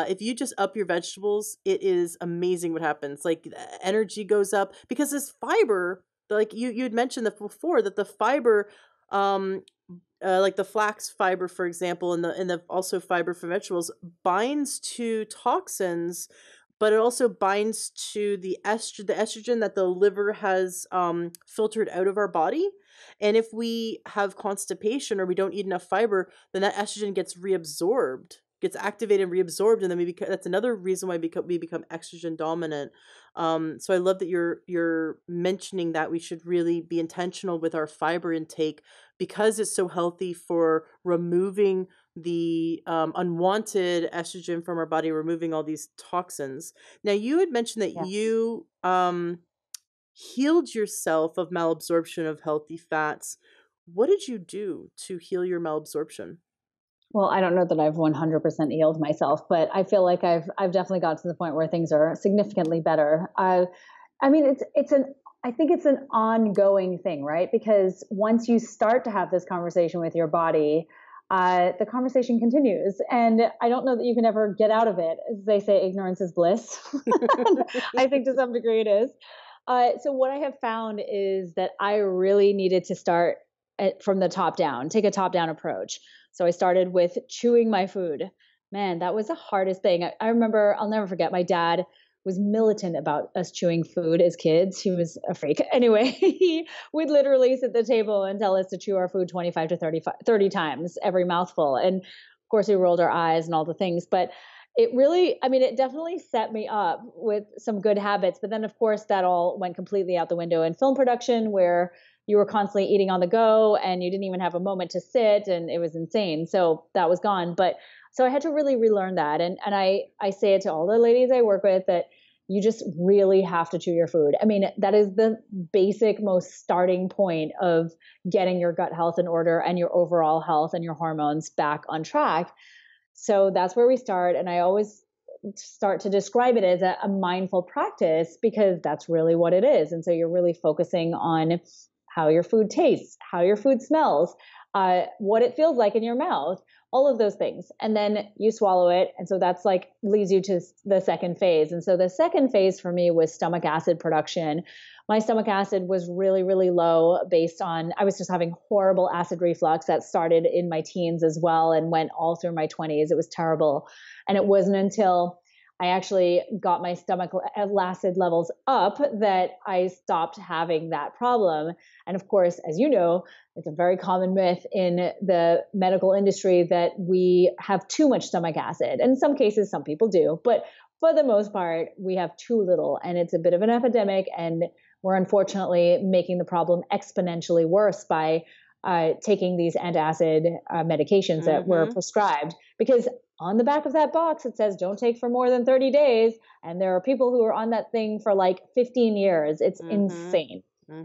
if you just up your vegetables, it is amazing what happens. Like the energy goes up because this fiber... Like you'd mentioned that before, that the fiber, like the flax fiber, for example, and the also fiber from vegetables binds to toxins, but it also binds to the estrogen that the liver has filtered out of our body. And if we have constipation or we don't eat enough fiber, then that estrogen gets reabsorbed. Gets activated and reabsorbed, and then that's another reason why we become estrogen dominant. So I love that you're mentioning that we should really be intentional with our fiber intake because it's so healthy for removing the unwanted estrogen from our body, removing all these toxins. Now you had mentioned that you healed yourself of malabsorption of healthy fats. What did you do to heal your malabsorption? Well, I don't know that I've 100% healed myself, but I feel like I've definitely got to the point where things are significantly better. I mean, it's an I think it's an ongoing thing, right? Because once you start to have this conversation with your body, the conversation continues. And I don't know that you can ever get out of it. As they say, ignorance is bliss. I think to some degree it is. So what I have found is that I really needed to start from the top down, take a top-down approach. So I started with chewing my food. Man, that was the hardest thing. I remember, I'll never forget, my dad was militant about us chewing food as kids. He was a freak. Anyway, he would literally sit at the table and tell us to chew our food 25 to 30 times every mouthful. And of course, we rolled our eyes and all the things. But it really, I mean, it definitely set me up with some good habits. But then, of course, that all went completely out the window in film production, where you were constantly eating on the go and you didn't even have a moment to sit, and it was insane. So that was gone. But so I had to really relearn that. And I say it to all the ladies I work with that you just really have to chew your food. I mean, that is the basic most starting point of getting your gut health in order and your overall health and your hormones back on track. So that's where we start. And I always start to describe it as a mindful practice, because that's really what it is. And so you're really focusing on how your food tastes, how your food smells, what it feels like in your mouth, all of those things. And then you swallow it. And so that's like leads you to the second phase. And so the second phase for me was stomach acid production. My stomach acid was really, really low based on, I was just having horrible acid reflux that started in my teens as well and went all through my 20s. It was terrible. And it wasn't until I actually got my stomach acid levels up that I stopped having that problem. And of course, as you know, it's a very common myth in the medical industry that we have too much stomach acid. In some cases, some people do, but for the most part, we have too little, and it's a bit of an epidemic. And we're unfortunately making the problem exponentially worse by taking these antacid medications that were prescribed, because on the back of that box, it says don't take for more than 30 days. And there are people who are on that thing for like 15 years. It's insane.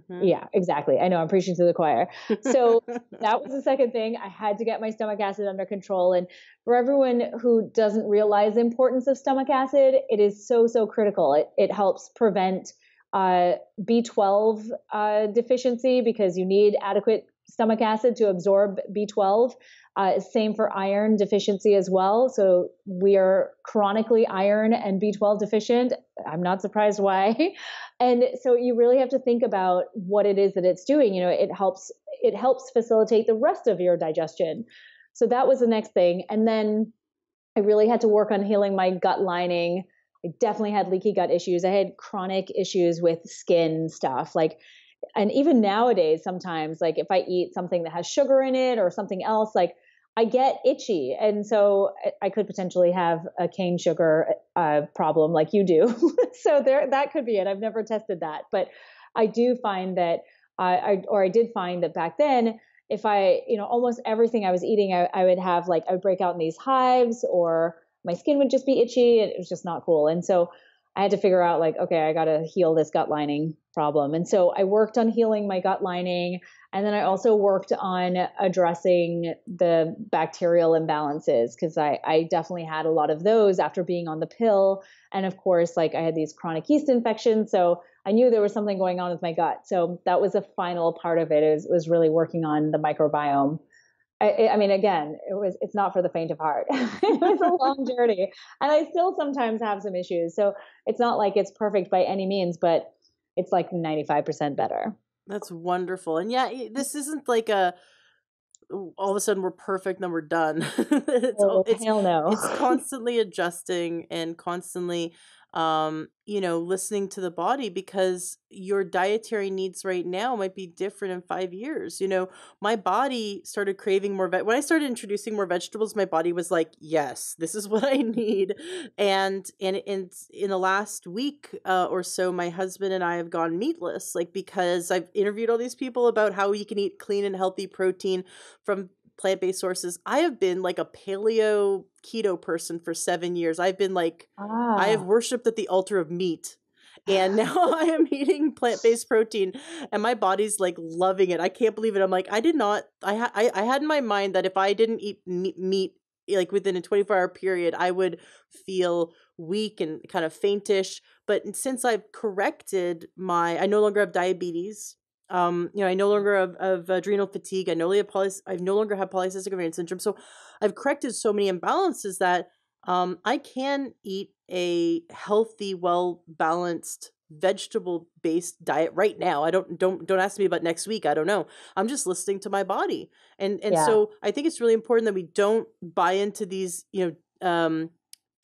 Yeah, exactly. I know I'm preaching to the choir. So that was the second thing. I had to get my stomach acid under control. And for everyone who doesn't realize the importance of stomach acid, it is so, so critical. It helps prevent B12 deficiency, because you need adequate stomach acid to absorb B12. Same for iron deficiency as well. So we are chronically iron and B12 deficient. I'm not surprised why. And so you really have to think about what it is that it's doing. You know, it helps facilitate the rest of your digestion. So that was the next thing. And then I really had to work on healing my gut lining. I definitely had leaky gut issues. I had chronic issues with skin stuff, like, and even nowadays, sometimes, like if I eat something that has sugar in it or something else, like I get itchy. And so I could potentially have a cane sugar problem like you do. So there, that could be it. I've never tested that, but I do find that I did find that back then, if I, you know, almost everything I was eating, I would have like, I would break out in these hives, or my skin would just be itchy, and it was just not cool. And so I had to figure out, like, okay, I got to heal this gut lining problem. And so I worked on healing my gut lining. And then I also worked on addressing the bacterial imbalances, because I definitely had a lot of those after being on the pill. And of course, like I had these chronic yeast infections. So I knew there was something going on with my gut. So that was the final part of it, was really working on the microbiome. I mean, again, it's not for the faint of heart. It was a long journey, and I still sometimes have some issues. So it's not like it's perfect by any means, but it's like 95% better. That's wonderful. And yeah, this isn't like all of a sudden we're perfect and we're done. Hell no. It's constantly adjusting and constantly, you know, listening to the body, because your dietary needs right now might be different in 5 years. You know, my body started craving more. When I started introducing more vegetables, my body was like, yes, this is what I need. And in the last week or so, my husband and I have gone meatless, like, because I've interviewed all these people about how you can eat clean and healthy protein from plant-based sources. I have been like a paleo keto person for 7 years. I've been like, I have worshiped at the altar of meat, and now I am eating plant-based protein, and my body's like loving it. I can't believe it. I'm like, I did not, I had in my mind that if I didn't eat meat like within a 24-hour period, I would feel weak and kind of faintish. But since I've corrected my, I no longer have diabetes. You know, I no longer have adrenal fatigue. I no longer have polycystic ovarian syndrome. So I've corrected so many imbalances that I can eat a healthy, well-balanced, vegetable-based diet right now. I don't ask me about next week. I don't know. I'm just listening to my body. And yeah. So I think it's really important that we don't buy into these, you know,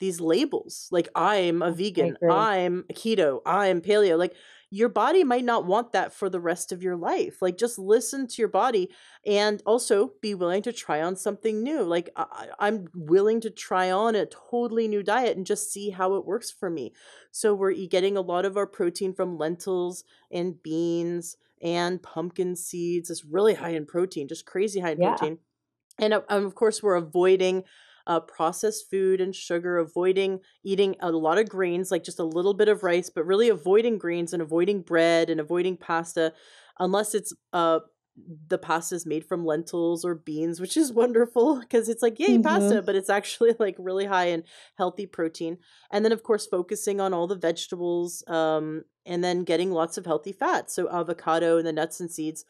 these labels. Like, I'm a vegan, I'm keto, I'm paleo. Like, your body might not want that for the rest of your life. Like, just listen to your body and also be willing to try on something new. Like, I'm willing to try on a totally new diet and just see how it works for me. So we're getting a lot of our protein from lentils and beans and pumpkin seeds. It's really high in protein, just crazy high in protein. And of course, we're avoiding processed food and sugar, avoiding eating a lot of grains, like just a little bit of rice, but really avoiding grains and avoiding bread and avoiding pasta, unless it's the pasta is made from lentils or beans, which is wonderful because it's like, yay, pasta, but it's actually like really high in healthy protein. And then, of course, focusing on all the vegetables and then getting lots of healthy fats. So avocado and the nuts and seeds.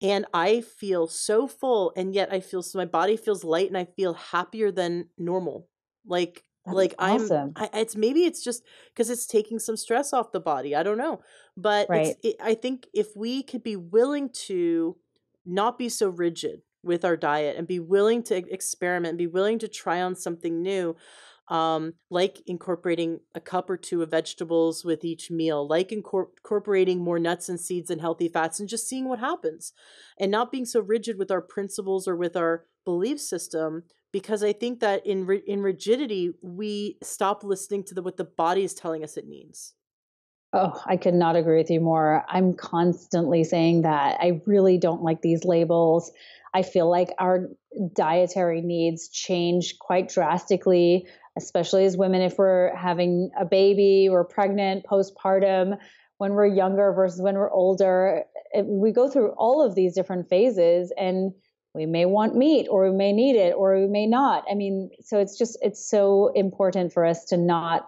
And I feel so full, and yet I feel so, my body feels light, and I feel happier than normal. Like, awesome. It's maybe it's just because it's taking some stress off the body. I don't know, but I think if we could be willing to not be so rigid with our diet and be willing to experiment, and be willing to try on something new. Like incorporating a cup or two of vegetables with each meal, like incorporating more nuts and seeds and healthy fats and just seeing what happens and not being so rigid with our principles or with our belief system, because I think that in rigidity, we stop listening to what the body is telling us it needs. Oh, I could not agree with you more. I'm constantly saying that. I really don't like these labels. I feel like our dietary needs change quite drastically, especially as women, if we're having a baby, we're pregnant, postpartum, when we're younger versus when we're older. We go through all of these different phases, and we may want meat, or we may need it, or we may not. I mean, so it's just, it's so important for us to not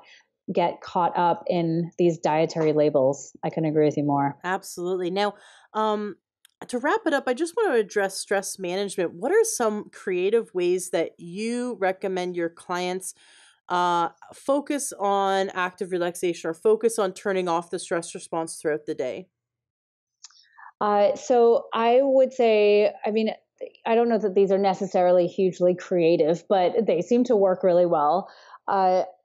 get caught up in these dietary labels. I couldn't agree with you more. Absolutely. Now, to wrap it up, I just want to address stress management. What are some creative ways that you recommend your clients focus on active relaxation or focus on turning off the stress response throughout the day? So I would say, I mean, I don't know that these are necessarily hugely creative, but they seem to work really well.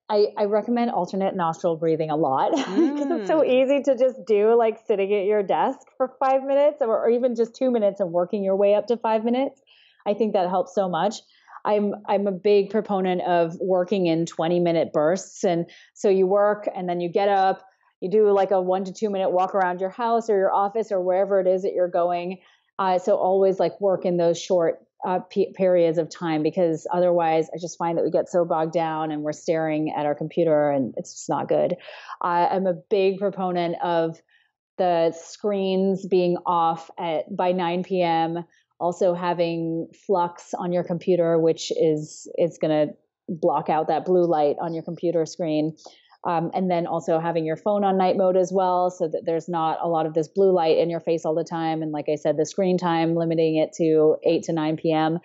I recommend alternate nostril breathing a lot because it's so easy to just do, like sitting at your desk for 5 minutes or even just 2 minutes and working your way up to 5 minutes. I think that helps so much. I'm a big proponent of working in 20-minute bursts. And so you work and then you get up, you do like a 1 to 2 minute walk around your house or your office or wherever it is that you're going. So always like work in those short periods of time, because otherwise I just find that we get so bogged down and we're staring at our computer and it's just not good. I'm a big proponent of the screens being off by 9 p.m. Also having flux on your computer, which is going to block out that blue light on your computer screen. And then also having your phone on night mode as well, so that there's not a lot of this blue light in your face all the time. And like I said, the screen time, limiting it to 8 to 9 p.m.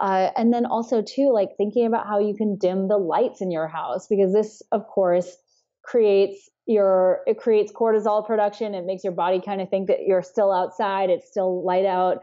And then also too, like thinking about how you can dim the lights in your house, because this, of course, creates cortisol production. It makes your body kind of think that you're still outside. It's still light out.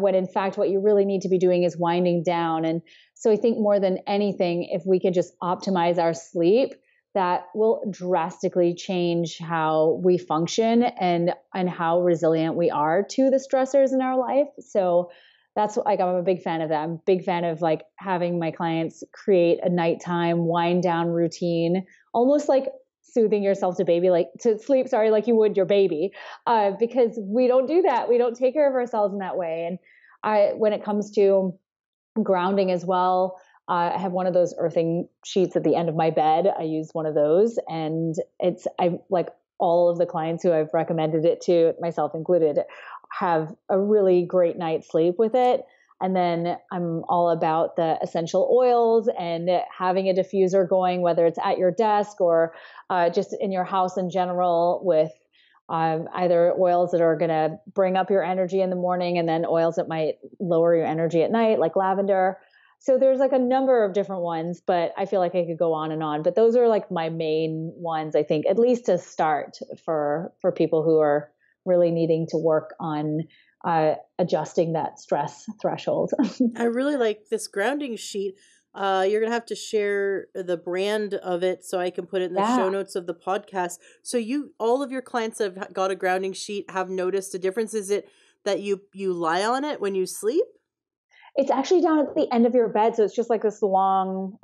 When in fact, what you really need to be doing is winding down. And so I think more than anything, if we could just optimize our sleep, that will drastically change how we function and how resilient we are to the stressors in our life. So that's like, I'm a big fan of that. I'm a big fan of like having my clients create a nighttime wind down routine, almost like soothing yourself to sleep, like you would your baby, because we don't do that. We don't take care of ourselves in that way. And when it comes to grounding as well, I have one of those earthing sheets at the end of my bed. I use one of those, and I like all of the clients who I've recommended it to, myself included, have a really great night's sleep with it. And then I'm all about the essential oils and having a diffuser going, whether it's at your desk or just in your house in general, with either oils that are going to bring up your energy in the morning and then oils that might lower your energy at night, like lavender. So there's like a number of different ones, but I feel like I could go on and on. But those are like my main ones, I think, at least to start for people who are really needing to work on adjusting that stress threshold. I really like this grounding sheet. You're going to have to share the brand of it so I can put it in the show notes of the podcast. So all of your clients that have got a grounding sheet have noticed a difference. Is it that you lie on it when you sleep? It's actually down at the end of your bed. So it's just like this long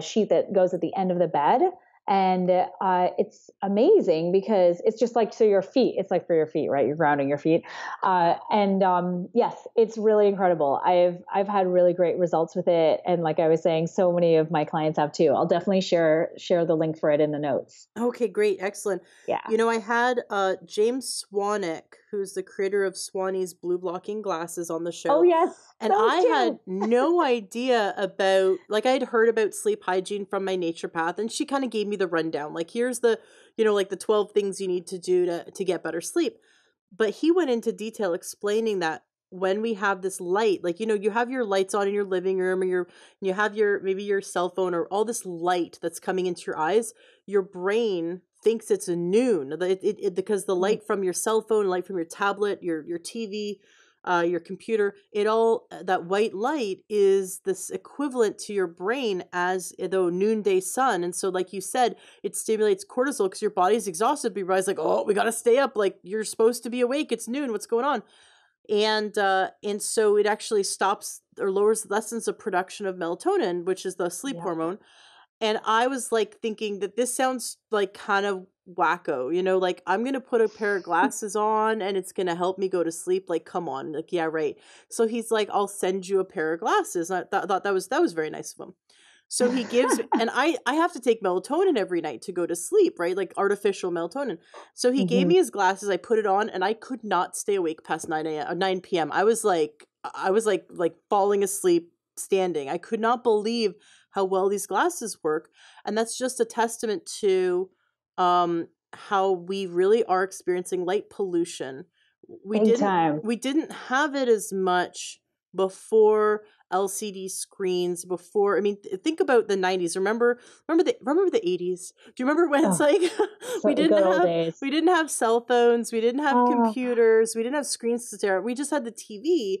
sheet that goes at the end of the bed. And it's amazing because it's just like, so your feet, it's like for your feet, right? You're grounding your feet. Yes, it's really incredible. I've had really great results with it. And like I was saying, so many of my clients have too. I'll definitely share the link for it in the notes. Okay, great. Excellent. Yeah. You know, I had James Swanick, who's the creator of Swanee's blue blocking glasses, on the show. Oh, yes. And I had no idea about, like, I had heard about sleep hygiene from my naturopath, and she kind of gave me the rundown. Like, here's the, you know, like the 12 things you need to do to get better sleep. But he went into detail explaining that when we have this light, like, you know, you have your lights on in your living room, or you have maybe your cell phone, or all this light that's coming into your eyes, your brain thinks it's a noon because the light from your cell phone, light from your tablet, your TV, your computer, it all, that white light is this equivalent to your brain as the noonday sun. And so, like you said, it stimulates cortisol because your body's exhausted. Your body's like, oh, we got to stay up. Like, you're supposed to be awake. It's noon. What's going on? And so it actually stops or lessens the production of melatonin, which is the sleep hormone. And I was like thinking that this sounds like kind of wacko, you know, like I'm going to put a pair of glasses on and it's going to help me go to sleep. Like, come on. Like, yeah, right. So he's like, I'll send you a pair of glasses. And I thought that was very nice of him. So he gives, and I have to take melatonin every night to go to sleep, right? Like artificial melatonin. So he gave me his glasses. I put it on and I could not stay awake past 9 p.m. I was like falling asleep standing. I could not believe how well these glasses work. And that's just a testament to how we really are experiencing light pollution. We didn't have it as much before LCD screens, before, I mean, think about the 90s. Remember the 80s? Do you remember when it's like we didn't have cell phones, we didn't have computers, we didn't have screens to stare at. We just had the TV.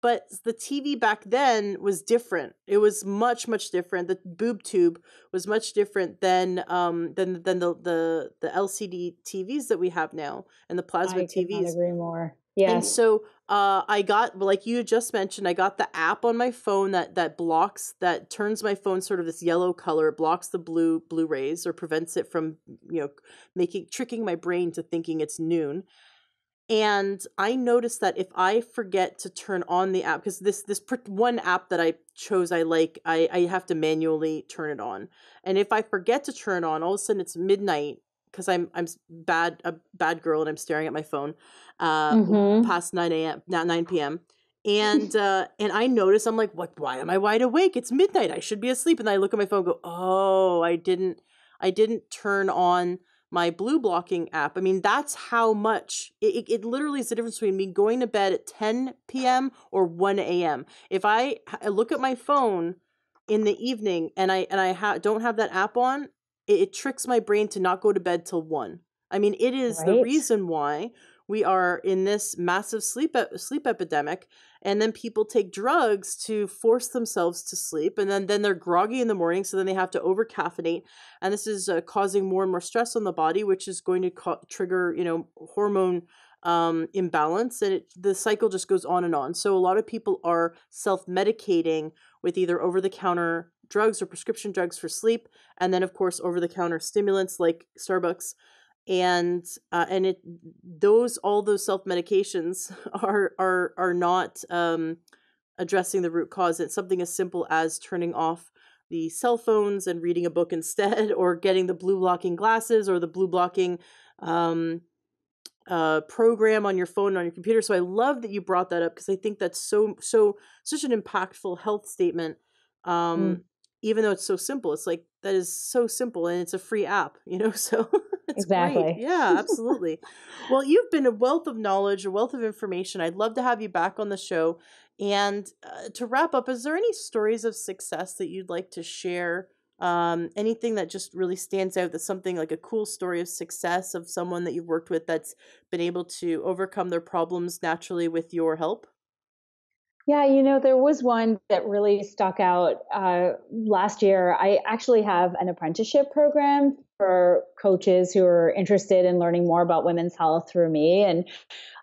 But the TV back then was different. It was much, much different. The boob tube was much different than the LCD TVs that we have now and the plasma TVs. I could not agree more. Yeah. And so I got, like you just mentioned, I got the app on my phone that turns my phone sort of this yellow color, blocks the blue rays, or prevents it from, you know, tricking my brain to thinking it's noon. And I noticed that if I forget to turn on the app, because this one app that I chose, I have to manually turn it on. And if I forget to turn on, all of a sudden it's midnight because I'm a bad girl and I'm staring at my phone past 9 p.m. And I notice, I'm like, what? Why am I wide awake? It's midnight. I should be asleep. And I look at my phone and go, oh, I didn't turn on my blue blocking app. I mean, that's how much it literally is the difference between me going to bed at 10 p.m. or 1 a.m. If I look at my phone in the evening and I don't have that app on, it tricks my brain to not go to bed till 1. I mean, it is the reason why we are in this massive sleep epidemic. And then people take drugs to force themselves to sleep. And then they're groggy in the morning. So then they have to overcaffeinate. And this is causing more and more stress on the body, which is going to trigger, you know, hormone imbalance. And the cycle just goes on and on. So a lot of people are self-medicating with either over-the-counter drugs or prescription drugs for sleep. And then, of course, over-the-counter stimulants like Starbucks. And all those self-medications are not addressing the root cause. It's something as simple as turning off the cell phones and reading a book instead, or getting the blue blocking glasses or the blue blocking program on your phone, on your computer. So I love that you brought that up, because I think that's such an impactful health statement. Even though it's so simple, it's like, that is so simple, and it's a free app, you know, so it's great. Yeah, absolutely. Well, you've been a wealth of knowledge, a wealth of information. I'd love to have you back on the show. And to wrap up, is there any stories of success that you'd like to share? Anything that just really stands out, that's something like a cool story of success of someone that you've worked with that's been able to overcome their problems naturally with your help? Yeah, you know, there was one that really stuck out last year. I actually have an apprenticeship program for coaches who are interested in learning more about women's health through me. And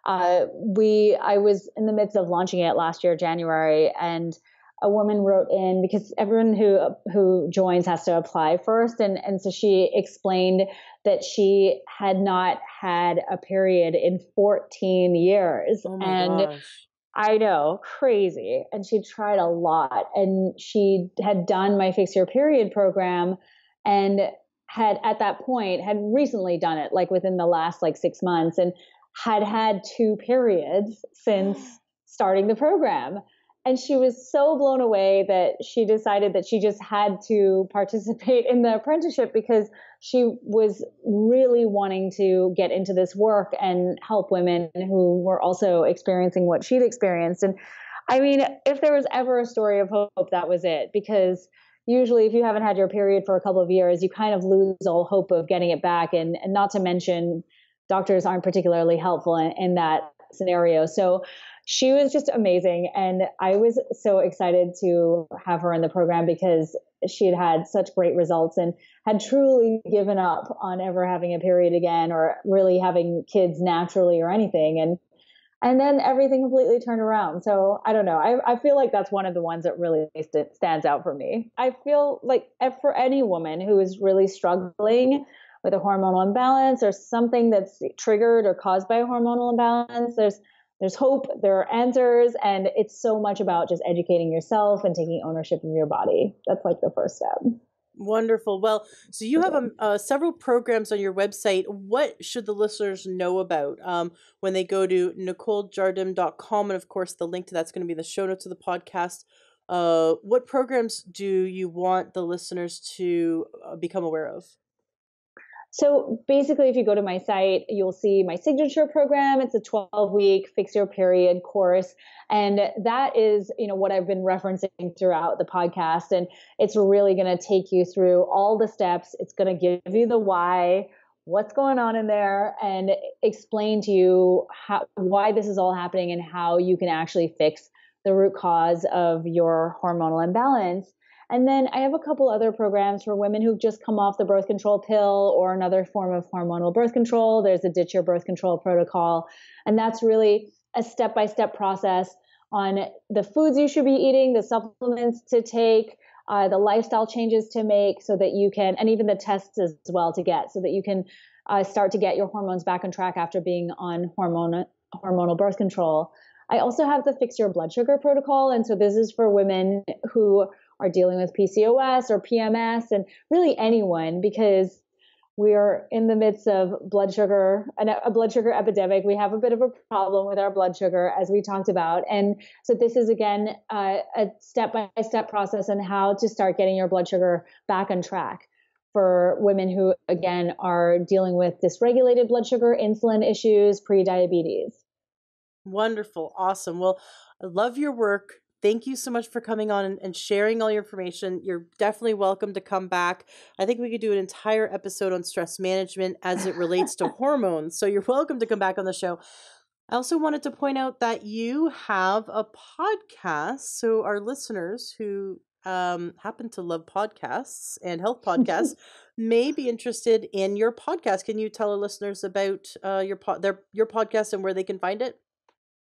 I was in the midst of launching it last year, January, and a woman wrote in, because everyone who joins has to apply first. And so she explained that she had not had a period in 14 years. Oh my gosh. I know, crazy. And she tried a lot, and she had done my Fix Your Period program and had at that point had recently done it, like within the last 6 months, and had had 2 periods since starting the program. And she was so blown away that she decided that she just had to participate in the apprenticeship, because she was really wanting to get into this work and help women who were also experiencing what she'd experienced. And I mean, if there was ever a story of hope, that was it, because usually if you haven't had your period for a couple of years, you kind of lose all hope of getting it back. And not to mention, doctors aren't particularly helpful in that scenario. So she was just amazing. And I was so excited to have her in the program, because she had had such great results and had truly given up on ever having a period again, or really having kids naturally or anything. And then everything completely turned around. So I don't know. I feel like that's one of the ones that really stands out for me. I feel like for any woman who is really struggling with a hormonal imbalance, or something that's triggered or caused by a hormonal imbalance, there's hope, there are answers, and it's so much about just educating yourself and taking ownership of your body. That's like the first step. Wonderful. Well, so you have several programs on your website. What should the listeners know about when they go to NicoleJardim.com? And of course, the link to that's going to be in the show notes of the podcast. What programs do you want the listeners to become aware of? So basically, if you go to my site, you'll see my signature program. It's a 12-week Fix Your Period course. And that is, you know, what I've been referencing throughout the podcast. And it's really going to take you through all the steps. It's going to give you the why, what's going on in there, and explain to you why this is all happening and how you can actually fix the root cause of your hormonal imbalance. And then I have a couple other programs for women who've just come off the birth control pill or another form of hormonal birth control. There's a Ditch Your Birth Control protocol. And that's really a step-by-step process on the foods you should be eating, the supplements to take, the lifestyle changes to make so that you can, and even the tests as well to get, so that you can start to get your hormones back on track after being on hormonal birth control. I also have the Fix Your Blood Sugar protocol. And so this is for women who are dealing with PCOS or PMS, and really anyone, because we are in the midst of a blood sugar epidemic. We have a bit of a problem with our blood sugar, as we talked about. And so this is, again, a step-by-step process on how to start getting your blood sugar back on track for women who, again, are dealing with dysregulated blood sugar, insulin issues, pre-diabetes. Wonderful. Awesome. Well, I love your work. Thank you so much for coming on and sharing all your information. You're definitely welcome to come back. I think we could do an entire episode on stress management as it relates to hormones. So you're welcome to come back on the show. I also wanted to point out that you have a podcast. So our listeners who happen to love podcasts and health podcasts may be interested in your podcast. Can you tell our listeners about your podcast and where they can find it?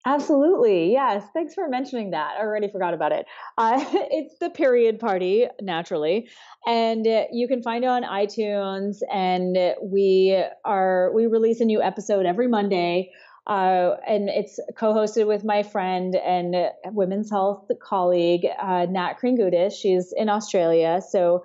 Absolutely. Yes. Thanks for mentioning that. I already forgot about it. It's The Period Party, naturally. And you can find it on iTunes. And we release a new episode every Monday. And it's co-hosted with my friend and women's health colleague, Nat Kringoudis. She's in Australia. So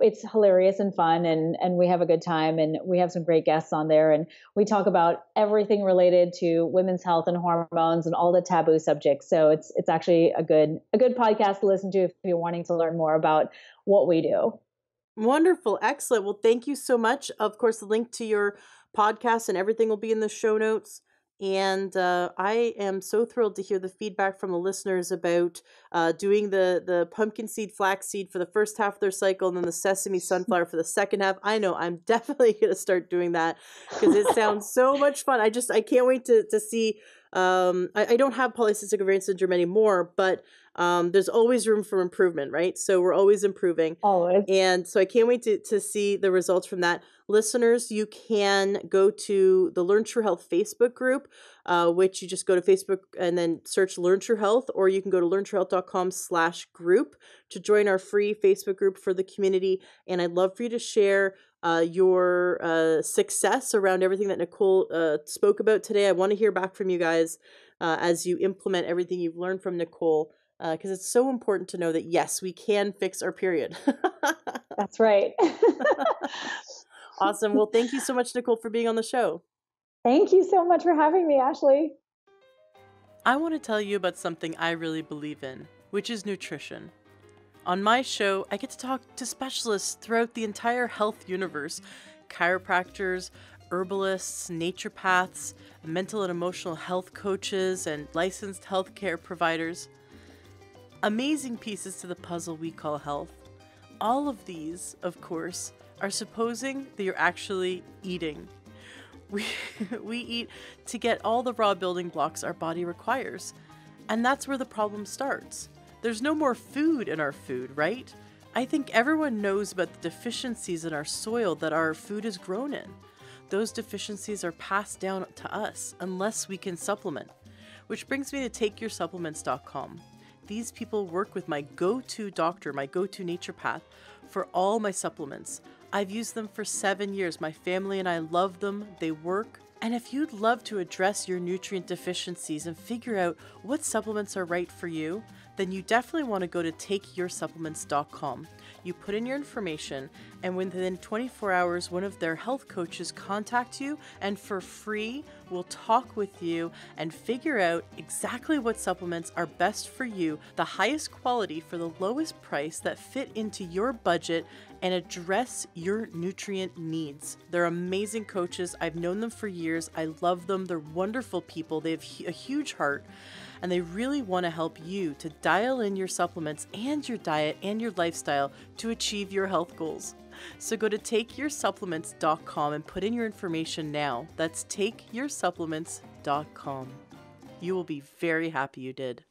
It's hilarious and fun, and we have a good time, and we have some great guests on there, and we talk about everything related to women's health and hormones and all the taboo subjects. So it's actually a good podcast to listen to if you're wanting to learn more about what we do. Wonderful. Excellent. Well, thank you so much. Of course, the link to your podcast and everything will be in the show notes. And I am so thrilled to hear the feedback from the listeners about doing the pumpkin seed, flaxseed for the first half of their cycle, and then the sesame sunflower for the second half. I know I'm definitely going to start doing that because it sounds so much fun. I can't wait to see. I don't have polycystic ovarian syndrome anymore, but there's always room for improvement, right? So we're always improving. Always. And so I can't wait to see the results from that. Listeners, you can go to the Learn True Health Facebook group, which you just go to Facebook and then search Learn True Health, or you can go to learntruehealth.com/group to join our free Facebook group for the community. And I'd love for you to share your success around everything that Nicole spoke about today. I want to hear back from you guys as you implement everything you've learned from Nicole, because it's so important to know that, yes, we can fix our period. That's right. Awesome. Well, thank you so much, Nicole, for being on the show. Thank you so much for having me, Ashley. I want to tell you about something I really believe in, which is nutrition. On my show, I get to talk to specialists throughout the entire health universe: chiropractors, herbalists, naturopaths, mental and emotional health coaches, and licensed healthcare providers. Amazing pieces to the puzzle we call health. All of these, of course, are supposing that you're actually eating. We eat to get all the raw building blocks our body requires. And that's where the problem starts. There's no more food in our food, right? I think everyone knows about the deficiencies in our soil that our food is grown in. Those deficiencies are passed down to us unless we can supplement. Which brings me to takeyoursupplements.com. These people work with my go-to doctor, my go-to naturopath, for all my supplements. I've used them for 7 years. My family and I love them. They work. And if you'd love to address your nutrient deficiencies and figure out what supplements are right for you, then you definitely want to go to takeyoursupplements.com. You put in your information, and within 24 hours, one of their health coaches contacts you and for free will talk with you and figure out exactly what supplements are best for you, the highest quality for the lowest price that fit into your budget and address your nutrient needs. They're amazing coaches. I've known them for years. I love them. They're wonderful people. They have a huge heart. And they really want to help you to dial in your supplements and your diet and your lifestyle to achieve your health goals. So go to takeyoursupplements.com and put in your information now. That's takeyoursupplements.com. You will be very happy you did.